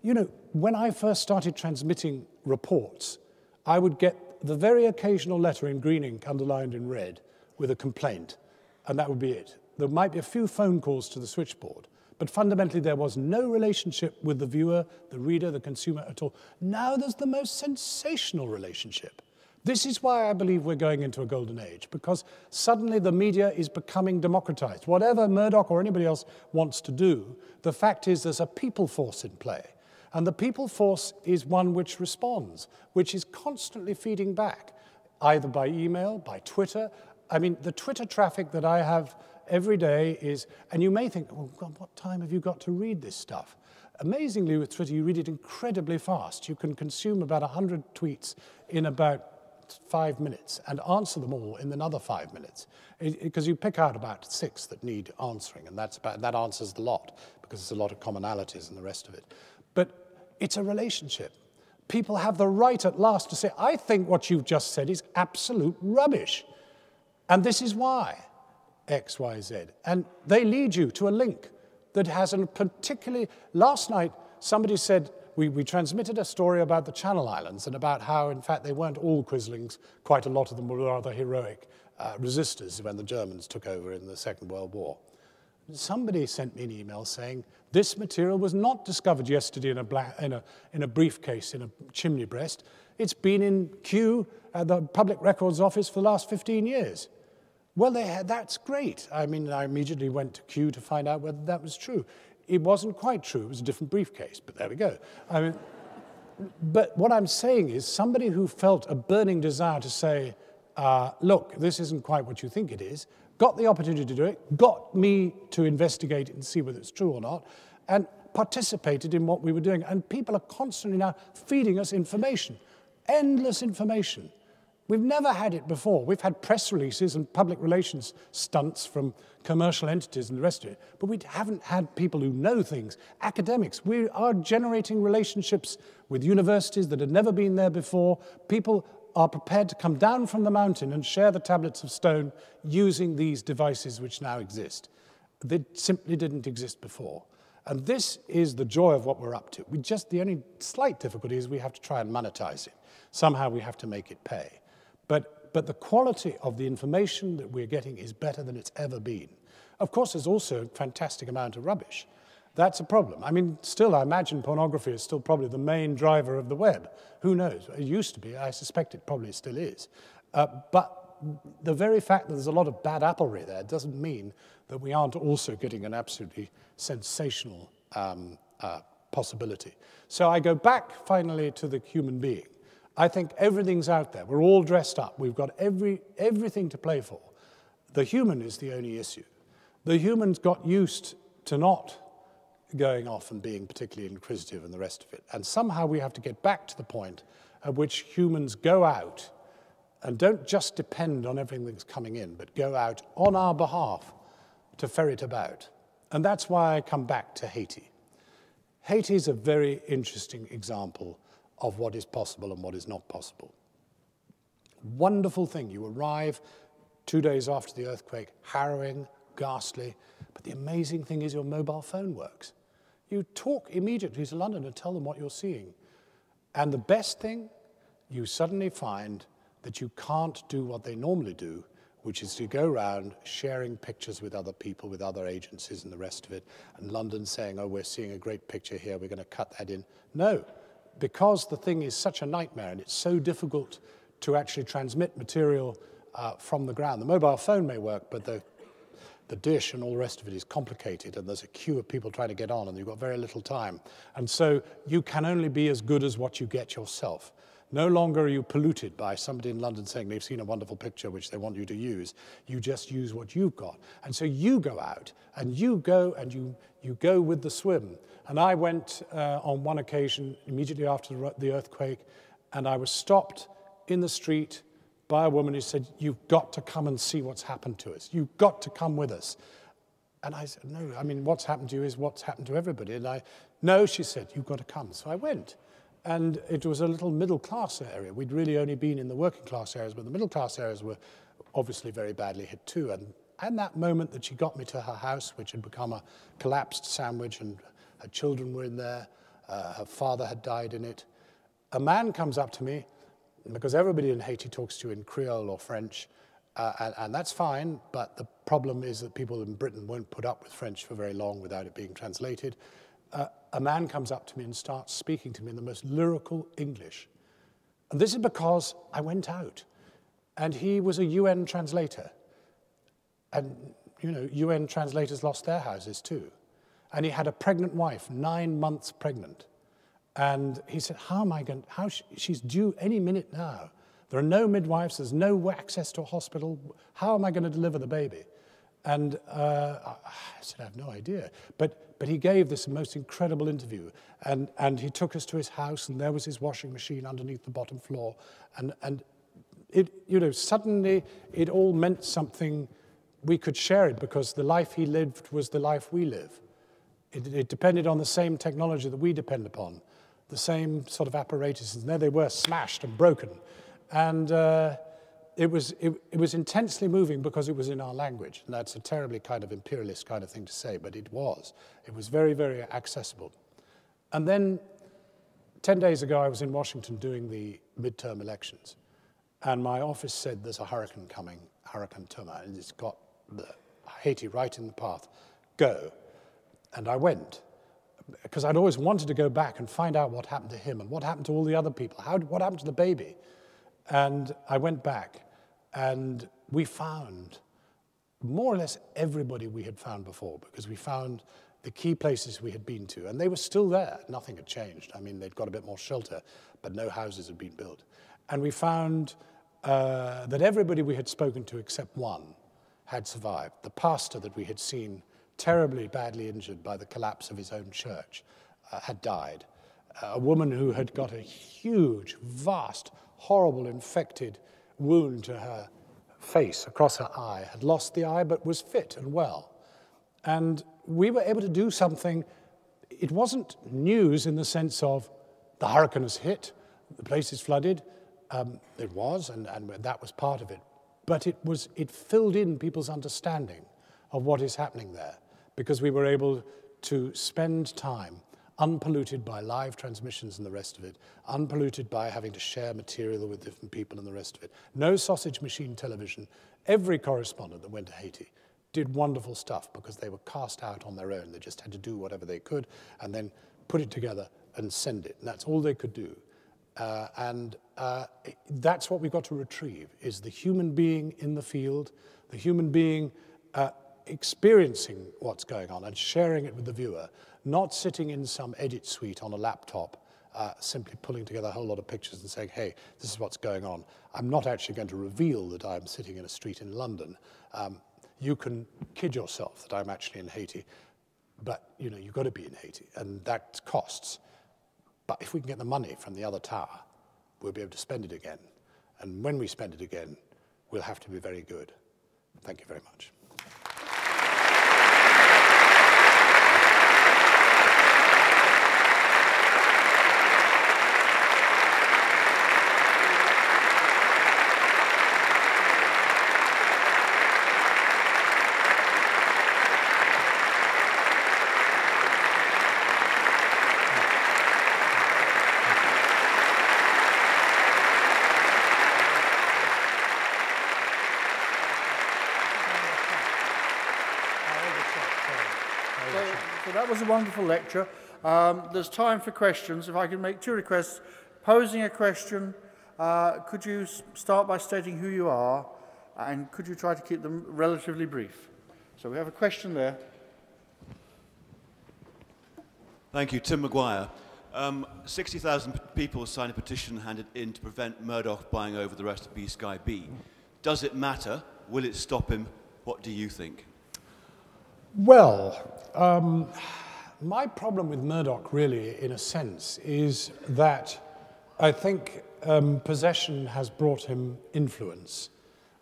you know, when I first started transmitting reports, I would get the very occasional letter in green ink underlined in red with a complaint, and that would be it. There might be a few phone calls to the switchboard, but fundamentally there was no relationship with the viewer, the reader, the consumer at all. Now there's the most sensational relationship. This is why I believe we're going into a golden age, because suddenly the media is becoming democratized. Whatever Murdoch or anybody else wants to do, the fact is there's a people force in play. And the people force is one which responds, which is constantly feeding back, either by email, by Twitter. I mean, the Twitter traffic that I have every day is, and you may think, oh God, what time have you got to read this stuff? Amazingly, with Twitter, you read it incredibly fast. You can consume about 100 tweets in about 5 minutes and answer them all in another 5 minutes. Because you pick out about 6 that need answering, and that answers the lot, because there's a lot of commonalities and the rest of it. But it's a relationship. People have the right at last to say, I think what you've just said is absolute rubbish. And this is why, X, Y, Z. And they lead you to a link that has a particularly... Last night, somebody said, we transmitted a story about the Channel Islands and about how, in fact, they weren't all Quislings. Quite a lot of them were rather heroic resistors when the Germans took over in the Second World War. somebody sent me an email saying, this material was not discovered yesterday in a briefcase, in a chimney breast. It's been in queue at the Public Records Office for the last 15 years. Well, that's great. I mean, I immediately went to queue to find out whether that was true. It wasn't quite true. It was a different briefcase, but there we go. I mean, but what I'm saying is somebody who felt a burning desire to say, look, this isn't quite what you think it is, got the opportunity to do it, got me to investigate it and see whether it's true or not, and participated in what we were doing. And people are constantly now feeding us information, endless information. We've never had it before. We've had press releases and public relations stunts from commercial entities and the rest of it, but we haven't had people who know things, academics. We are generating relationships with universities that had never been there before. People are prepared to come down from the mountain and share the tablets of stone using these devices which now exist. They simply didn't exist before. And this is the joy of what we're up to. The only slight difficulty is we have to try and monetize it. Somehow we have to make it pay. But the quality of the information that we're getting is better than it's ever been. Of course, there's also a fantastic amount of rubbish. That's a problem. I mean, still, I imagine pornography is still probably the main driver of the web. Who knows? It used to be. I suspect it probably still is. But the very fact that there's a lot of bad applery there doesn't mean that we aren't also getting an absolutely sensational possibility. So I go back, finally, to the human being. I think everything's out there. We're all dressed up. We've got everything to play for. The human is the only issue. The human's got used to not going off and being particularly inquisitive and the rest of it. And somehow we have to get back to the point at which humans go out and don't just depend on everything that's coming in, but go out on our behalf to ferret about. And that's why I come back to Haiti. Haiti's a very interesting example of what is possible and what is not possible. Wonderful thing. You arrive 2 days after the earthquake, harrowing, ghastly, but the amazing thing is your mobile phone works. You talk immediately to London and tell them what you're seeing. And the best thing, you suddenly find that you can't do what they normally do, which is to go around sharing pictures with other people, with other agencies and the rest of it, and London saying, oh, we're seeing a great picture here, we're going to cut that in. No. Because the thing is such a nightmare and it's so difficult to actually transmit material from the ground. The mobile phone may work, but the dish and all the rest of it is complicated, and there's a queue of people trying to get on and you've got very little time. And so you can only be as good as what you get yourself. No longer are you polluted by somebody in London saying they've seen a wonderful picture which they want you to use. You just use what you've got. And so you go out and you go with the swim. And I went on one occasion immediately after the earthquake, and I was stopped in the street by a woman who said, you've got to come and see what's happened to us. You've got to come with us. And I said, no, I mean, what's happened to you is what's happened to everybody. And no, she said, you've got to come. So I went. And it was a little middle-class area. We'd really only been in the working-class areas, but the middle-class areas were obviously very badly hit too. And that moment that she got me to her house, which had become a collapsed sandwich, and her children were in there, her father had died in it, a man comes up to me, because everybody in Haiti talks to you in Creole or French, and that's fine, but the problem is that people in Britain won't put up with French for very long without it being translated. A man comes up to me and starts speaking to me in the most lyrical English. And this is because I went out. And he was a UN translator. And, you know, UN translators lost their houses too. And he had a pregnant wife, 9 months pregnant. And he said, how am I going to, she's due any minute now. There are no midwives, there's no access to a hospital. How am I going to deliver the baby? And I said, I have no idea. But he gave this most incredible interview. And he took us to his house, and there was his washing machine underneath the bottom floor. And it, you know, suddenly it all meant something. We could share it because the life he lived was the life we live. It depended on the same technology that we depend upon, the same sort of apparatuses. And there they were, smashed and broken. And it was intensely moving because it was in our language, and that's a terribly kind of imperialist kind of thing to say, but it was. It was very, very accessible. And then 10 days ago, I was in Washington doing the midterm elections, and my office said there's a hurricane coming, Hurricane Toma, and it's got Haiti right in the path. go. And I went, because I'd always wanted to go back and find out what happened to him and what happened to all the other people. What happened to the baby? And I went back, and we found more or less everybody we had found before, because we found the key places we had been to, and they were still there. Nothing had changed. I mean, they'd got a bit more shelter, but no houses had been built. And we found that everybody we had spoken to except one had survived. The pastor that we had seen terribly badly injured by the collapse of his own church had died. A woman who had got a huge, vast, horrible, infected wound to her face across her eye had lost the eye but was fit and well. And we were able to do something. It wasn't news in the sense of the hurricane has hit, the place is flooded. It was, and that was part of it. But it filled in people's understanding of what is happening there, because we were able to spend time unpolluted by live transmissions and the rest of it, unpolluted by having to share material with different people and the rest of it. No sausage machine television. Every correspondent that went to Haiti did wonderful stuff, because they were cast out on their own. They just had to do whatever they could and then put it together and send it. And that's all they could do. That's what we got to retrieve, is the human being in the field, the human being experiencing what's going on and sharing it with the viewer, not sitting in some edit suite on a laptop, simply pulling together a whole lot of pictures and saying, hey, this is what's going on. I'm not actually going to reveal that I'm sitting in a street in London. You can kid yourself that I'm actually in Haiti, but you know, you've got to be in Haiti, and that costs. But if we can get the money from the other tower, we'll be able to spend it again. And when we spend it again, we'll have to be very good. Thank you very much. That was a wonderful lecture. There's time for questions. If I can make two requests. Posing a question, could you start by stating who you are, and could you try to keep them relatively brief? So we have a question there. Thank you. Tim Maguire. 60,000 people signed a petition handed in to prevent Murdoch buying over the rest of B Sky B. Does it matter? Will it stop him? What do you think? Well, my problem with Murdoch, really, in a sense, is that I think possession has brought him influence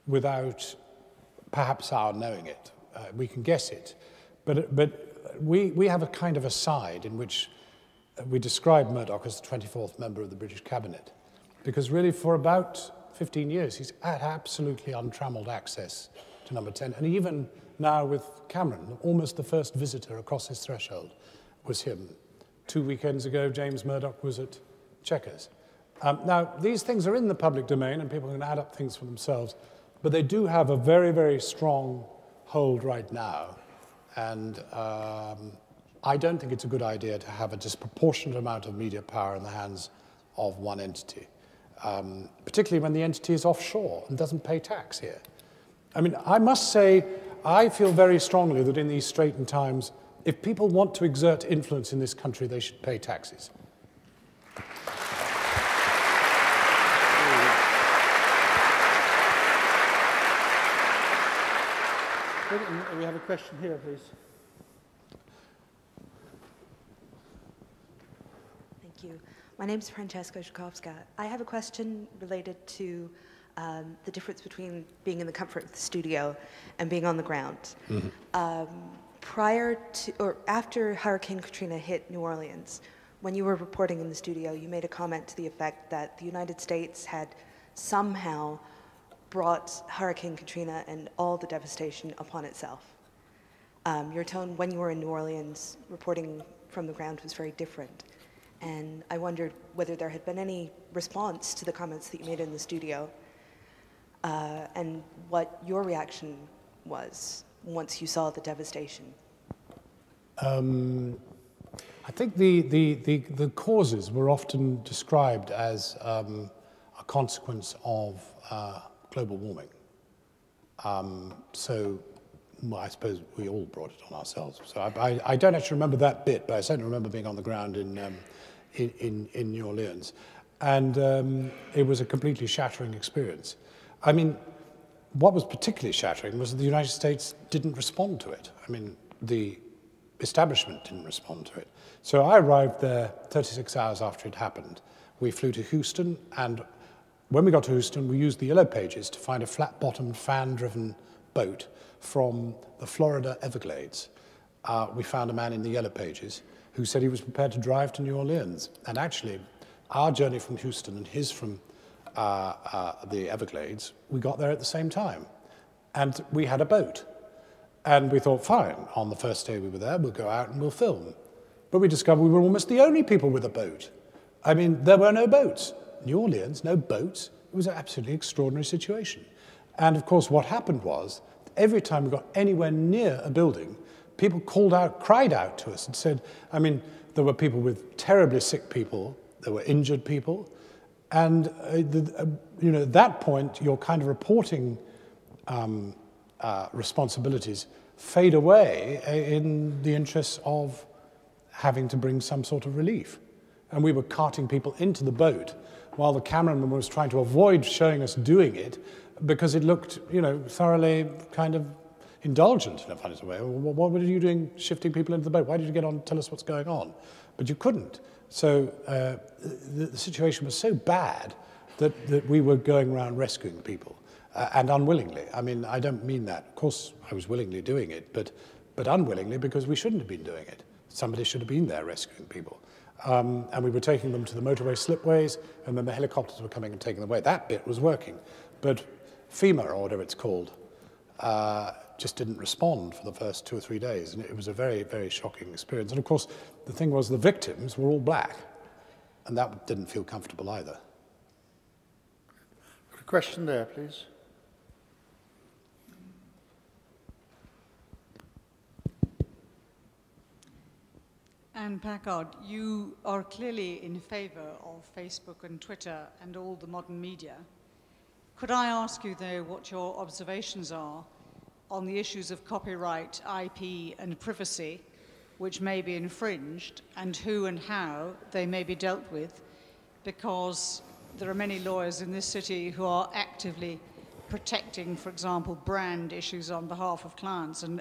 without perhaps our knowing it. We can guess it, but we have a kind of a side in which we describe Murdoch as the 24th member of the British cabinet, because really for about 15 years he's had absolutely untrammeled access to Number 10, and even now with Cameron, almost the first visitor across his threshold was him. 2 weekends ago, James Murdoch was at Chequers. Now, these things are in the public domain, and people can add up things for themselves, but they do have a very, very strong hold right now. And I don't think it's a good idea to have a disproportionate amount of media power in the hands of one entity, particularly when the entity is offshore and doesn't pay tax here. I mean, I must say, I feel very strongly that in these straitened times, if people want to exert influence in this country, they should pay taxes. We have a question here, please. Thank you. My name is Francesca Zhukowska. I have a question related to the difference between being in the comfort of the studio and being on the ground. Mm-hmm. Prior to, or after Hurricane Katrina hit New Orleans, when you were reporting in the studio, you made a comment to the effect that the United States had somehow brought Hurricane Katrina and all the devastation upon itself. Your tone when you were in New Orleans reporting from the ground was very different. And I wondered whether there had been any response to the comments that you made in the studio. And what your reaction was once you saw the devastation. I think the causes were often described as a consequence of global warming. Well, I suppose we all brought it on ourselves. So I don't actually remember that bit, but I certainly remember being on the ground in New Orleans. And it was a completely shattering experience. I mean, what was particularly shattering was that the United States didn't respond to it. I mean, the establishment didn't respond to it. So I arrived there 36 hours after it happened. We flew to Houston, and when we got to Houston, we used the yellow pages to find a flat-bottomed, fan-driven boat from the Florida Everglades. We found a man in the yellow pages who said he was prepared to drive to New Orleans. And actually, our journey from Houston and his from the Everglades, we got there at the same time. And we had a boat. And we thought, fine, on the first day we were there, we'll go out and we'll film. But we discovered we were almost the only people with a boat. I mean, there were no boats. New Orleans, no boats. It was an absolutely extraordinary situation. And of course, what happened was, every time we got anywhere near a building, people called out, cried out to us and said, I mean, there were people with terribly sick people, there were injured people. And you know, at that point, your kind of reporting responsibilities fade away in the interests of having to bring some sort of relief. And we were carting people into the boat while the cameraman was trying to avoid showing us doing it, because it looked, you know, thoroughly kind of indulgent in a funny way. What were you doing shifting people into the boat? Why did you get on and tell us what's going on? But you couldn't. So the situation was so bad that we were going around rescuing people, and unwillingly. I mean, I don't mean that. Of course, I was willingly doing it, but unwillingly, because we shouldn't have been doing it. Somebody should have been there rescuing people. And we were taking them to the motorway slipways, and then the helicopters were coming and taking them away. That bit was working. But FEMA, or whatever it's called, just didn't respond for the first 2 or 3 days. And it was a very, very shocking experience. And of course, the thing was the victims were all black. And that didn't feel comfortable either. Got a question there, please. Anne Packard, you are clearly in favor of Facebook and Twitter and all the modern media. Could I ask you, though, what your observations are on the issues of copyright, IP, and privacy, which may be infringed, and who and how they may be dealt with? Because there are many lawyers in this city who are actively protecting, for example, brand issues on behalf of clients and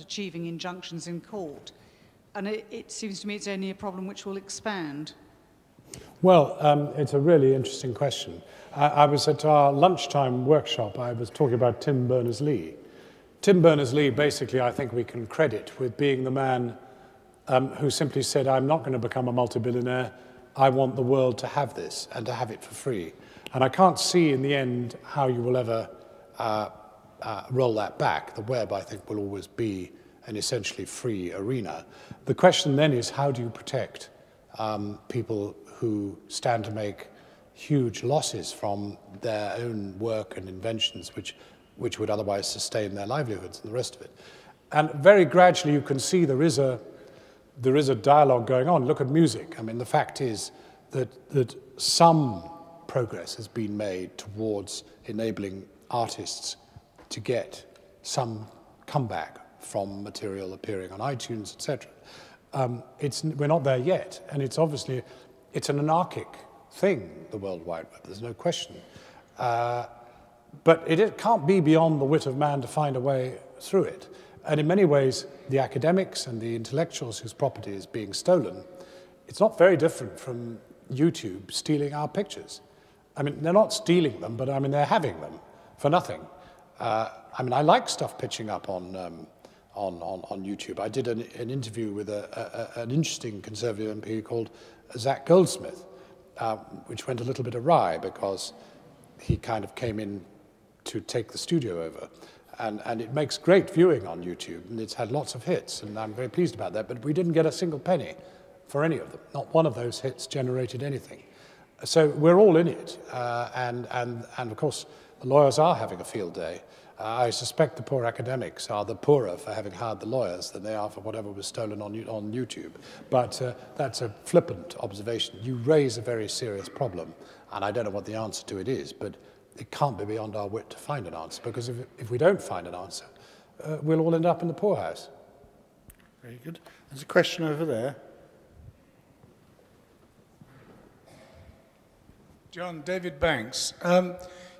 achieving injunctions in court. And it seems to me it's only a problem which will expand. Well, it's a really interesting question. I was at our lunchtime workshop. I was talking about Tim Berners-Lee. Tim Berners-Lee, basically, I think we can credit with being the man who simply said, I'm not going to become a multi-billionaire. I want the world to have this and to have it for free. And I can't see in the end how you will ever roll that back. The web, I think, will always be an essentially free arena. The question then is, how do you protect people who stand to make huge losses from their own work and inventions, which would otherwise sustain their livelihoods and the rest of it? And very gradually, you can see there is a dialogue going on. Look at music. I mean, the fact is that some progress has been made towards enabling artists to get some comeback from material appearing on iTunes, etc. We're not there yet, and it's obviously it's an anarchic thing, the World Wide Web, there's no question. But it can't be beyond the wit of man to find a way through it. And in many ways, the academics and the intellectuals whose property is being stolen, it's not very different from YouTube stealing our pictures. I mean, they're not stealing them, but I mean, they're having them for nothing. I mean, I like stuff pitching up on YouTube. I did an interview with an interesting Conservative MP called Zach Goldsmith, which went a little bit awry because he kind of came in to take the studio over. And it makes great viewing on YouTube, and it's had lots of hits, and I'm very pleased about that, but we didn't get a single penny for any of them. Not one of those hits generated anything. So we're all in it, and of course, the lawyers are having a field day. I suspect the poor academics are the poorer for having hired the lawyers than they are for whatever was stolen on YouTube. But that's a flippant observation. You raise a very serious problem, and I don't know what the answer to it is, but it can't be beyond our wit to find an answer, because if we don't find an answer, we'll all end up in the poorhouse. Very good. There's a question over there. John, David Banks,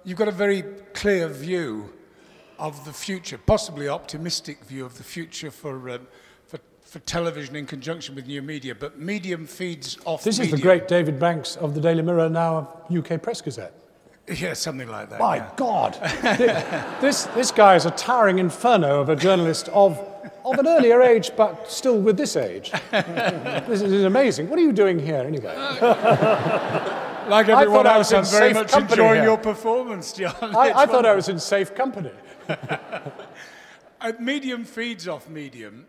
you've got a very clear view of the future, possibly optimistic view of the future for television in conjunction with new media, but medium feeds off medium. This is the great David Banks of the Daily Mirror, now a UK Press Gazette. Yeah, something like that. My God. This guy is a towering inferno of a journalist of an earlier age, but still with this age. This is amazing. What are you doing here, anyway? Like everyone else, I'm very much enjoying your performance, John. I thought I was in safe company. Medium feeds off medium.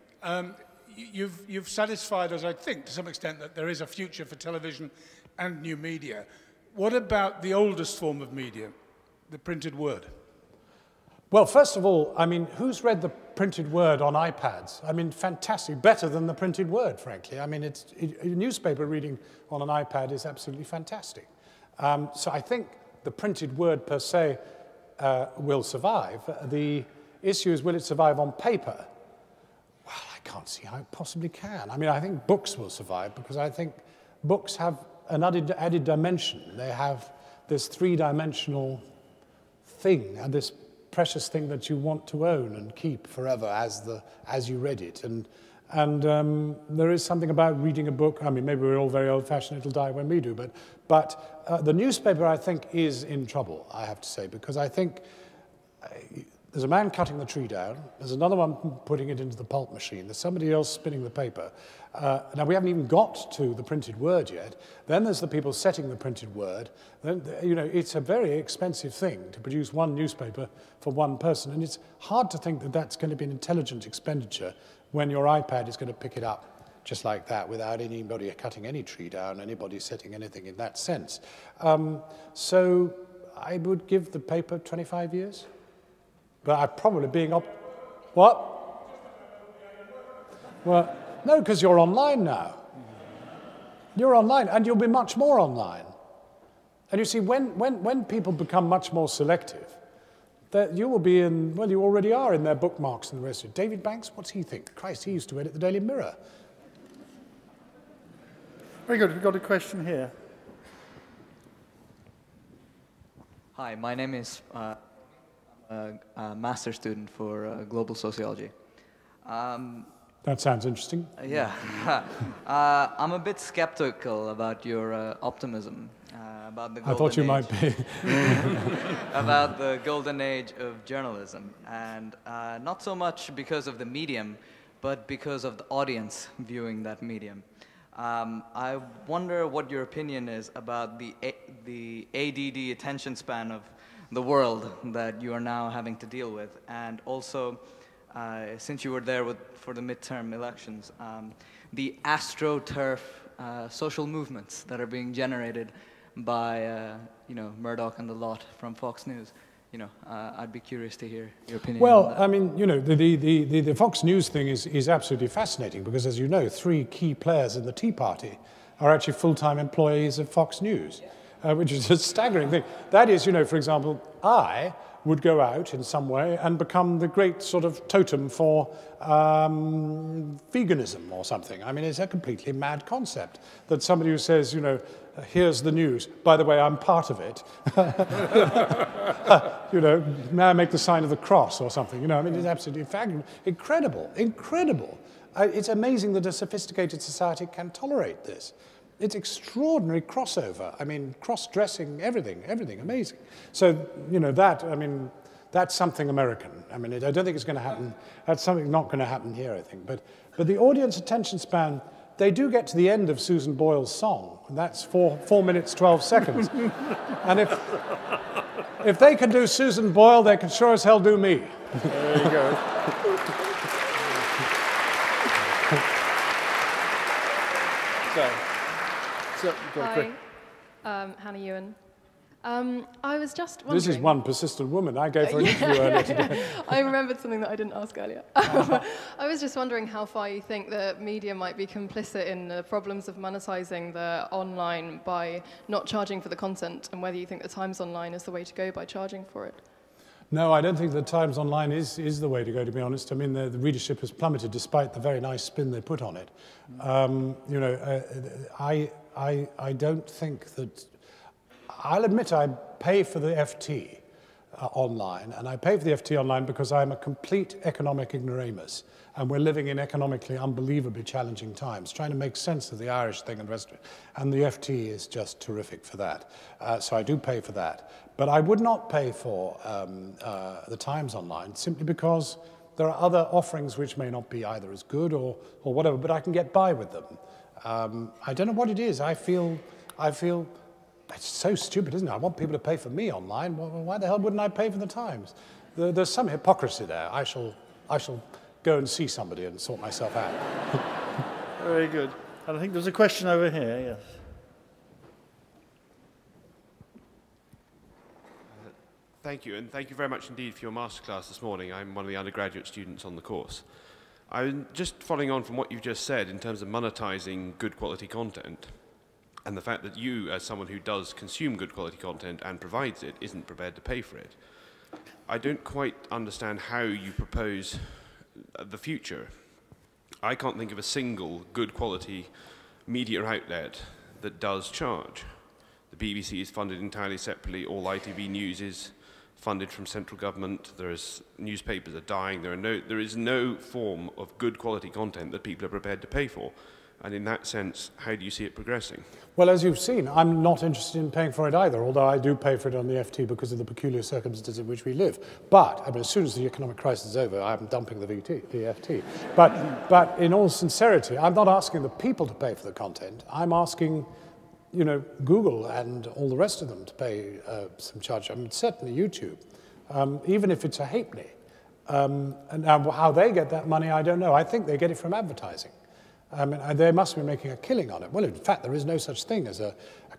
You've satisfied us, I think, to some extent, that there is a future for television and new media. What about the oldest form of media, the printed word? Well, first of all, I mean, who's read the printed word on iPads? I mean, fantastic, better than the printed word, frankly. I mean, a newspaper reading on an iPad is absolutely fantastic. So I think the printed word per se will survive. The issue is, will it survive on paper? Well, I can't see how it possibly can. I mean, I think books will survive because I think books have an added dimension. They have this three-dimensional thing and this precious thing that you want to own and keep forever as you read it. And there is something about reading a book. I mean, maybe we're all very old-fashioned, it'll die when we do, but the newspaper, I think, is in trouble, I have to say, because I think there's a man cutting the tree down, there's another one putting it into the pulp machine, there's somebody else spinning the paper. Now, we haven't even got to the printed word yet. Then there's the people setting the printed word. Then, you know, it's a very expensive thing to produce one newspaper for one person, and it's hard to think that that's going to be an intelligent expenditure when your iPad is going to pick it up just like that without anybody cutting any tree down, anybody setting anything in that sense. So I would give the paper 25 years. But I'm probably being what? Well, no, because you're online now. You're online, and you'll be much more online. And you see, when people become much more selective, that you will be in, well, you already are in their bookmarks and the rest of it. David Banks, what's he think? Christ, he used to edit the Daily Mirror. Very good. We've got a question here. Hi, my name is... a master's student for global sociology. That sounds interesting. Yeah. I'm a bit skeptical about your optimism about the golden age. I thought you might be. About the golden age of journalism. And not so much because of the medium, but because of the audience viewing that medium. I wonder what your opinion is about the ADD attention span of the world that you are now having to deal with, and also, since you were there for the midterm elections, the AstroTurf social movements that are being generated by, you know, Murdoch and the lot from Fox News. You know, I'd be curious to hear your opinion. Well, on that. I mean, you know, the Fox News thing is absolutely fascinating because, as you know, three key players in the Tea Party are actually full-time employees of Fox News. Yeah. Which is a staggering thing. That is, you know, for example, I would go out in some way and become the great sort of totem for veganism or something. I mean, it's a completely mad concept that somebody who says, you know, here's the news. By the way, I'm part of it. You know, may I make the sign of the cross or something? You know, I mean, it's absolutely incredible, incredible. It's amazing that a sophisticated society can tolerate this. It's extraordinary crossover. I mean, cross-dressing, everything, amazing. So, you know, that, I mean, that's something American. I mean, I don't think it's going to happen. That's something not going to happen here, I think. But the audience attention span, they do get to the end of Susan Boyle's song, and that's 4 minutes, 12 seconds. And if they can do Susan Boyle, they can sure as hell do me. There you go. So. Hi, Hannah Ewan. I was just wondering... This is one persistent woman. I gave her an interview earlier today. I remembered something that I didn't ask earlier. I was just wondering how far you think the media might be complicit in the problems of monetizing the online by not charging for the content, and whether you think the Times Online is the way to go by charging for it. No, I don't think the Times Online is the way to go, to be honest. I mean, the readership has plummeted despite the very nice spin they put on it. You know, I don't think that... I'll admit I pay for the FT online, and I pay for the FT online because I'm a complete economic ignoramus, and we're living in economically unbelievably challenging times, trying to make sense of the Irish thing and the rest of it. And the FT is just terrific for that. So I do pay for that. But I would not pay for the Times Online simply because there are other offerings which may not be either as good or whatever, but I can get by with them. I don't know what it is. I feel it's so stupid, isn't it? I want people to pay for me online. Well, why the hell wouldn't I pay for the Times? There's some hypocrisy there. I shall go and see somebody and sort myself out. Very good. And I think there's a question over here, yes. Thank you, and thank you very much indeed for your masterclass this morning. I'm one of the undergraduate students on the course. I'm just following on from what you've just said in terms of monetizing good quality content. And the fact that you, as someone who does consume good quality content and provides it, isn't prepared to pay for it. I don't quite understand how you propose the future. I can't think of a single good quality media outlet that does charge. The BBC is funded entirely separately, all ITV news is funded from central government, newspapers are dying, there is no form of good quality content that people are prepared to pay for. And in that sense, how do you see it progressing? Well, as you've seen, I'm not interested in paying for it either, although I do pay for it on the FT because of the peculiar circumstances in which we live. But, I mean, as soon as the economic crisis is over, I'm dumping the FT. But in all sincerity, I'm not asking the people to pay for the content. I'm asking, you know, Google and all the rest of them to pay some charge. I mean, certainly YouTube, even if it's a halfpenny. And how they get that money, I don't know. I think they get it from advertising. I mean, they must be making a killing on it. Well, in fact, there is no such thing as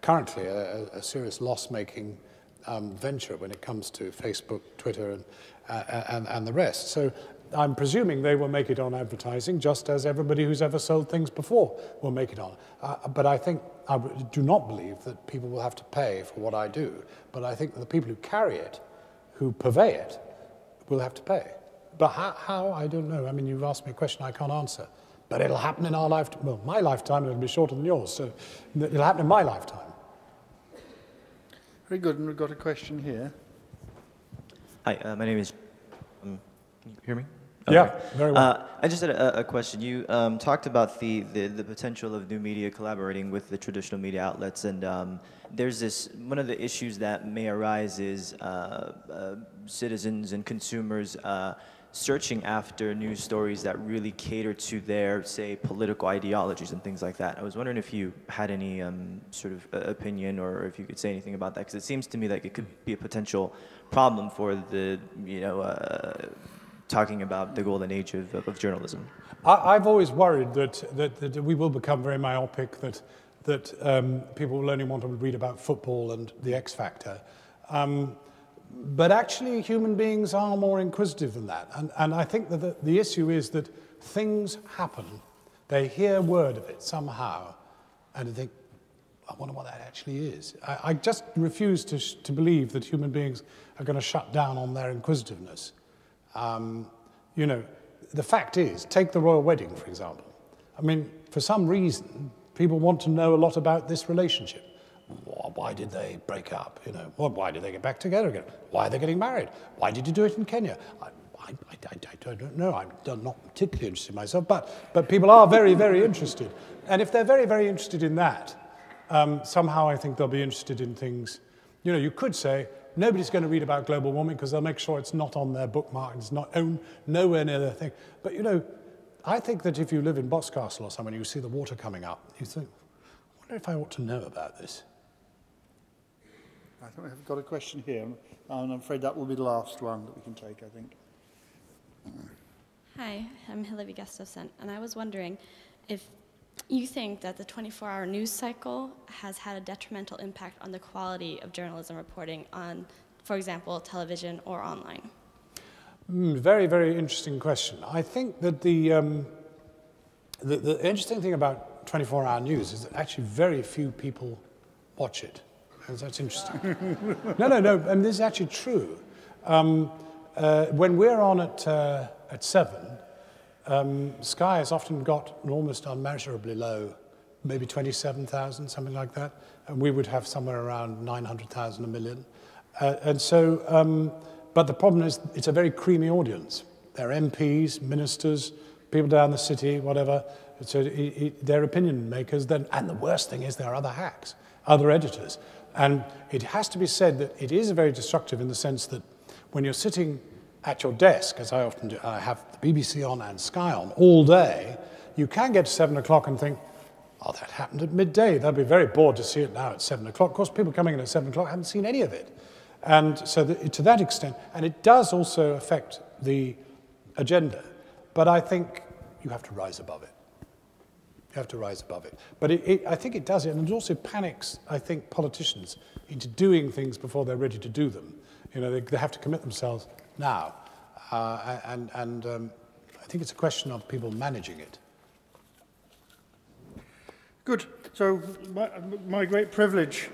currently a serious loss-making venture when it comes to Facebook, Twitter, and the rest. So I'm presuming they will make it on advertising, just as everybody who's ever sold things before will make it on. But I think, I do not believe that people will have to pay for what I do, but I think that the people who carry it, who purvey it, will have to pay. But how? I don't know. I mean, you've asked me a question I can't answer. But it'll happen in our lifetime. Well, my lifetime, and it'll be shorter than yours, so it'll happen in my lifetime. Very good, and we've got a question here. Hi, my name is... can you hear me? Oh, yeah, right. Very well. I just had a question. You talked about the potential of new media collaborating with the traditional media outlets, and there's one of the issues that may arise is citizens and consumers searching after news stories that really cater to their, say, political ideologies and things like that. I was wondering if you had any sort of opinion, or if you could say anything about that, because it seems to me like it could be a potential problem for the, you know, talking about the golden age of journalism. I've always worried that we will become very myopic, that people will only want to read about football and the X Factor. But actually, human beings are more inquisitive than that. And I think that the issue is that things happen. They hear word of it somehow, and they think, I wonder what that actually is. I just refuse to believe that human beings are going to shut down on their inquisitiveness. You know, the fact is, take the royal wedding, for example. I mean, for some reason, people want to know a lot about this relationship. Why did they break up? You know, why did they get back together again? Why are they getting married? Why did you do it in Kenya? I don't know. I'm not particularly interested myself, but people are very, very interested. And if they're very, very interested in that, somehow I think they'll be interested in things. You know, you could say, nobody's going to read about global warming because they'll make sure it's not on their bookmark, it's not nowhere near their thing. But, you know, I think that if you live in Boscastle or somewhere and you see the water coming up, you think, I wonder if I ought to know about this. I think we've got a question here, and I'm afraid that will be the last one that we can take, I think. Hi, I'm Hilary Gustafson, and I was wondering if you think that the 24-hour news cycle has had a detrimental impact on the quality of journalism reporting on, for example, television or online? Very, very interesting question. I think that the interesting thing about 24-hour news is that actually very few people watch it. That's interesting. No, and this is actually true. When we're on at 7, Sky has often got an almost unmeasurably low, maybe 27,000, something like that, and we would have somewhere around 900,000, a million. But the problem is it's a very creamy audience. They're MPs, ministers, people down the city, whatever. So they're opinion makers, and the worst thing is there are other hacks, other editors. And it has to be said that it is very destructive in the sense that when you're sitting at your desk, as I often do, I have the BBC on and Sky on all day, you can get to 7 o'clock and think, oh, that happened at midday. They'll be very bored to see it now at 7 o'clock. Of course, people coming in at 7 o'clock haven't seen any of it. And so to that extent, and it does also affect the agenda. But I think you have to rise above it. You have to rise above it. But I think it does it, and it also panics, I think, politicians into doing things before they're ready to do them. You know, they have to commit themselves now. I think it's a question of people managing it. Good. So my great privilege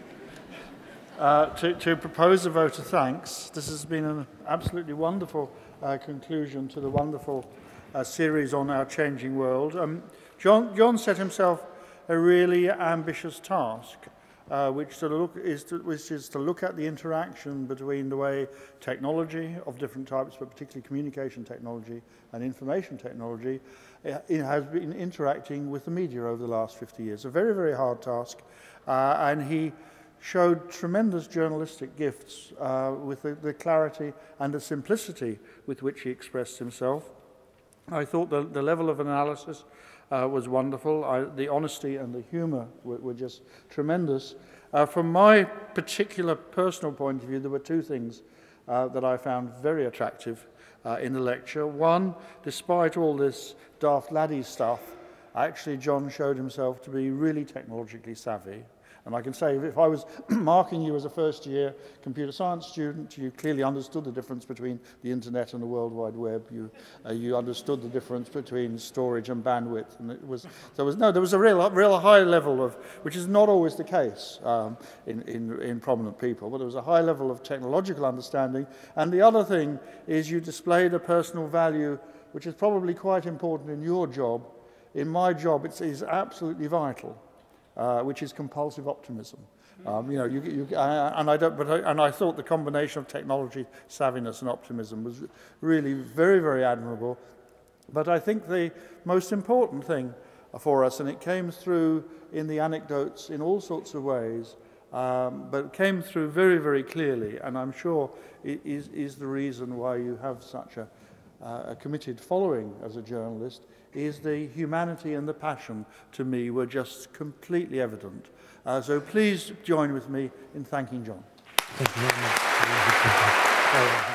to propose a vote of thanks. This has been an absolutely wonderful conclusion to the wonderful series on our changing world. John set himself a really ambitious task, which is to look at the interaction between the way technology of different types, but particularly communication technology and information technology, has been interacting with the media over the last 50 years. A very, very hard task, and he showed tremendous journalistic gifts with the clarity and the simplicity with which he expressed himself. I thought the level of analysis was wonderful. The honesty and the humour were just tremendous. From my particular personal point of view, there were two things that I found very attractive in the lecture. One, despite all this daft laddie stuff, actually John showed himself to be really technologically savvy. And I can say, if I was marking you as a first-year computer science student, you clearly understood the difference between the internet and the World Wide Web. You understood the difference between storage and bandwidth, and there was a real high level of, which is not always the case in prominent people, but there was a high level of technological understanding. And the other thing is, you displayed a personal value, which is probably quite important in your job. In my job, it is absolutely vital. Which is compulsive optimism, you know. I thought the combination of technology, savviness, and optimism was really very, very admirable. But I think the most important thing for us, and it came through in the anecdotes in all sorts of ways, but came through very, very clearly, and I'm sure it is the reason why you have such a committed following as a journalist, is the humanity and the passion, to me, were just completely evident. So please join with me in thanking John. Thank you very much.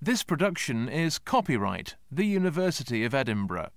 This production is copyright, the University of Edinburgh.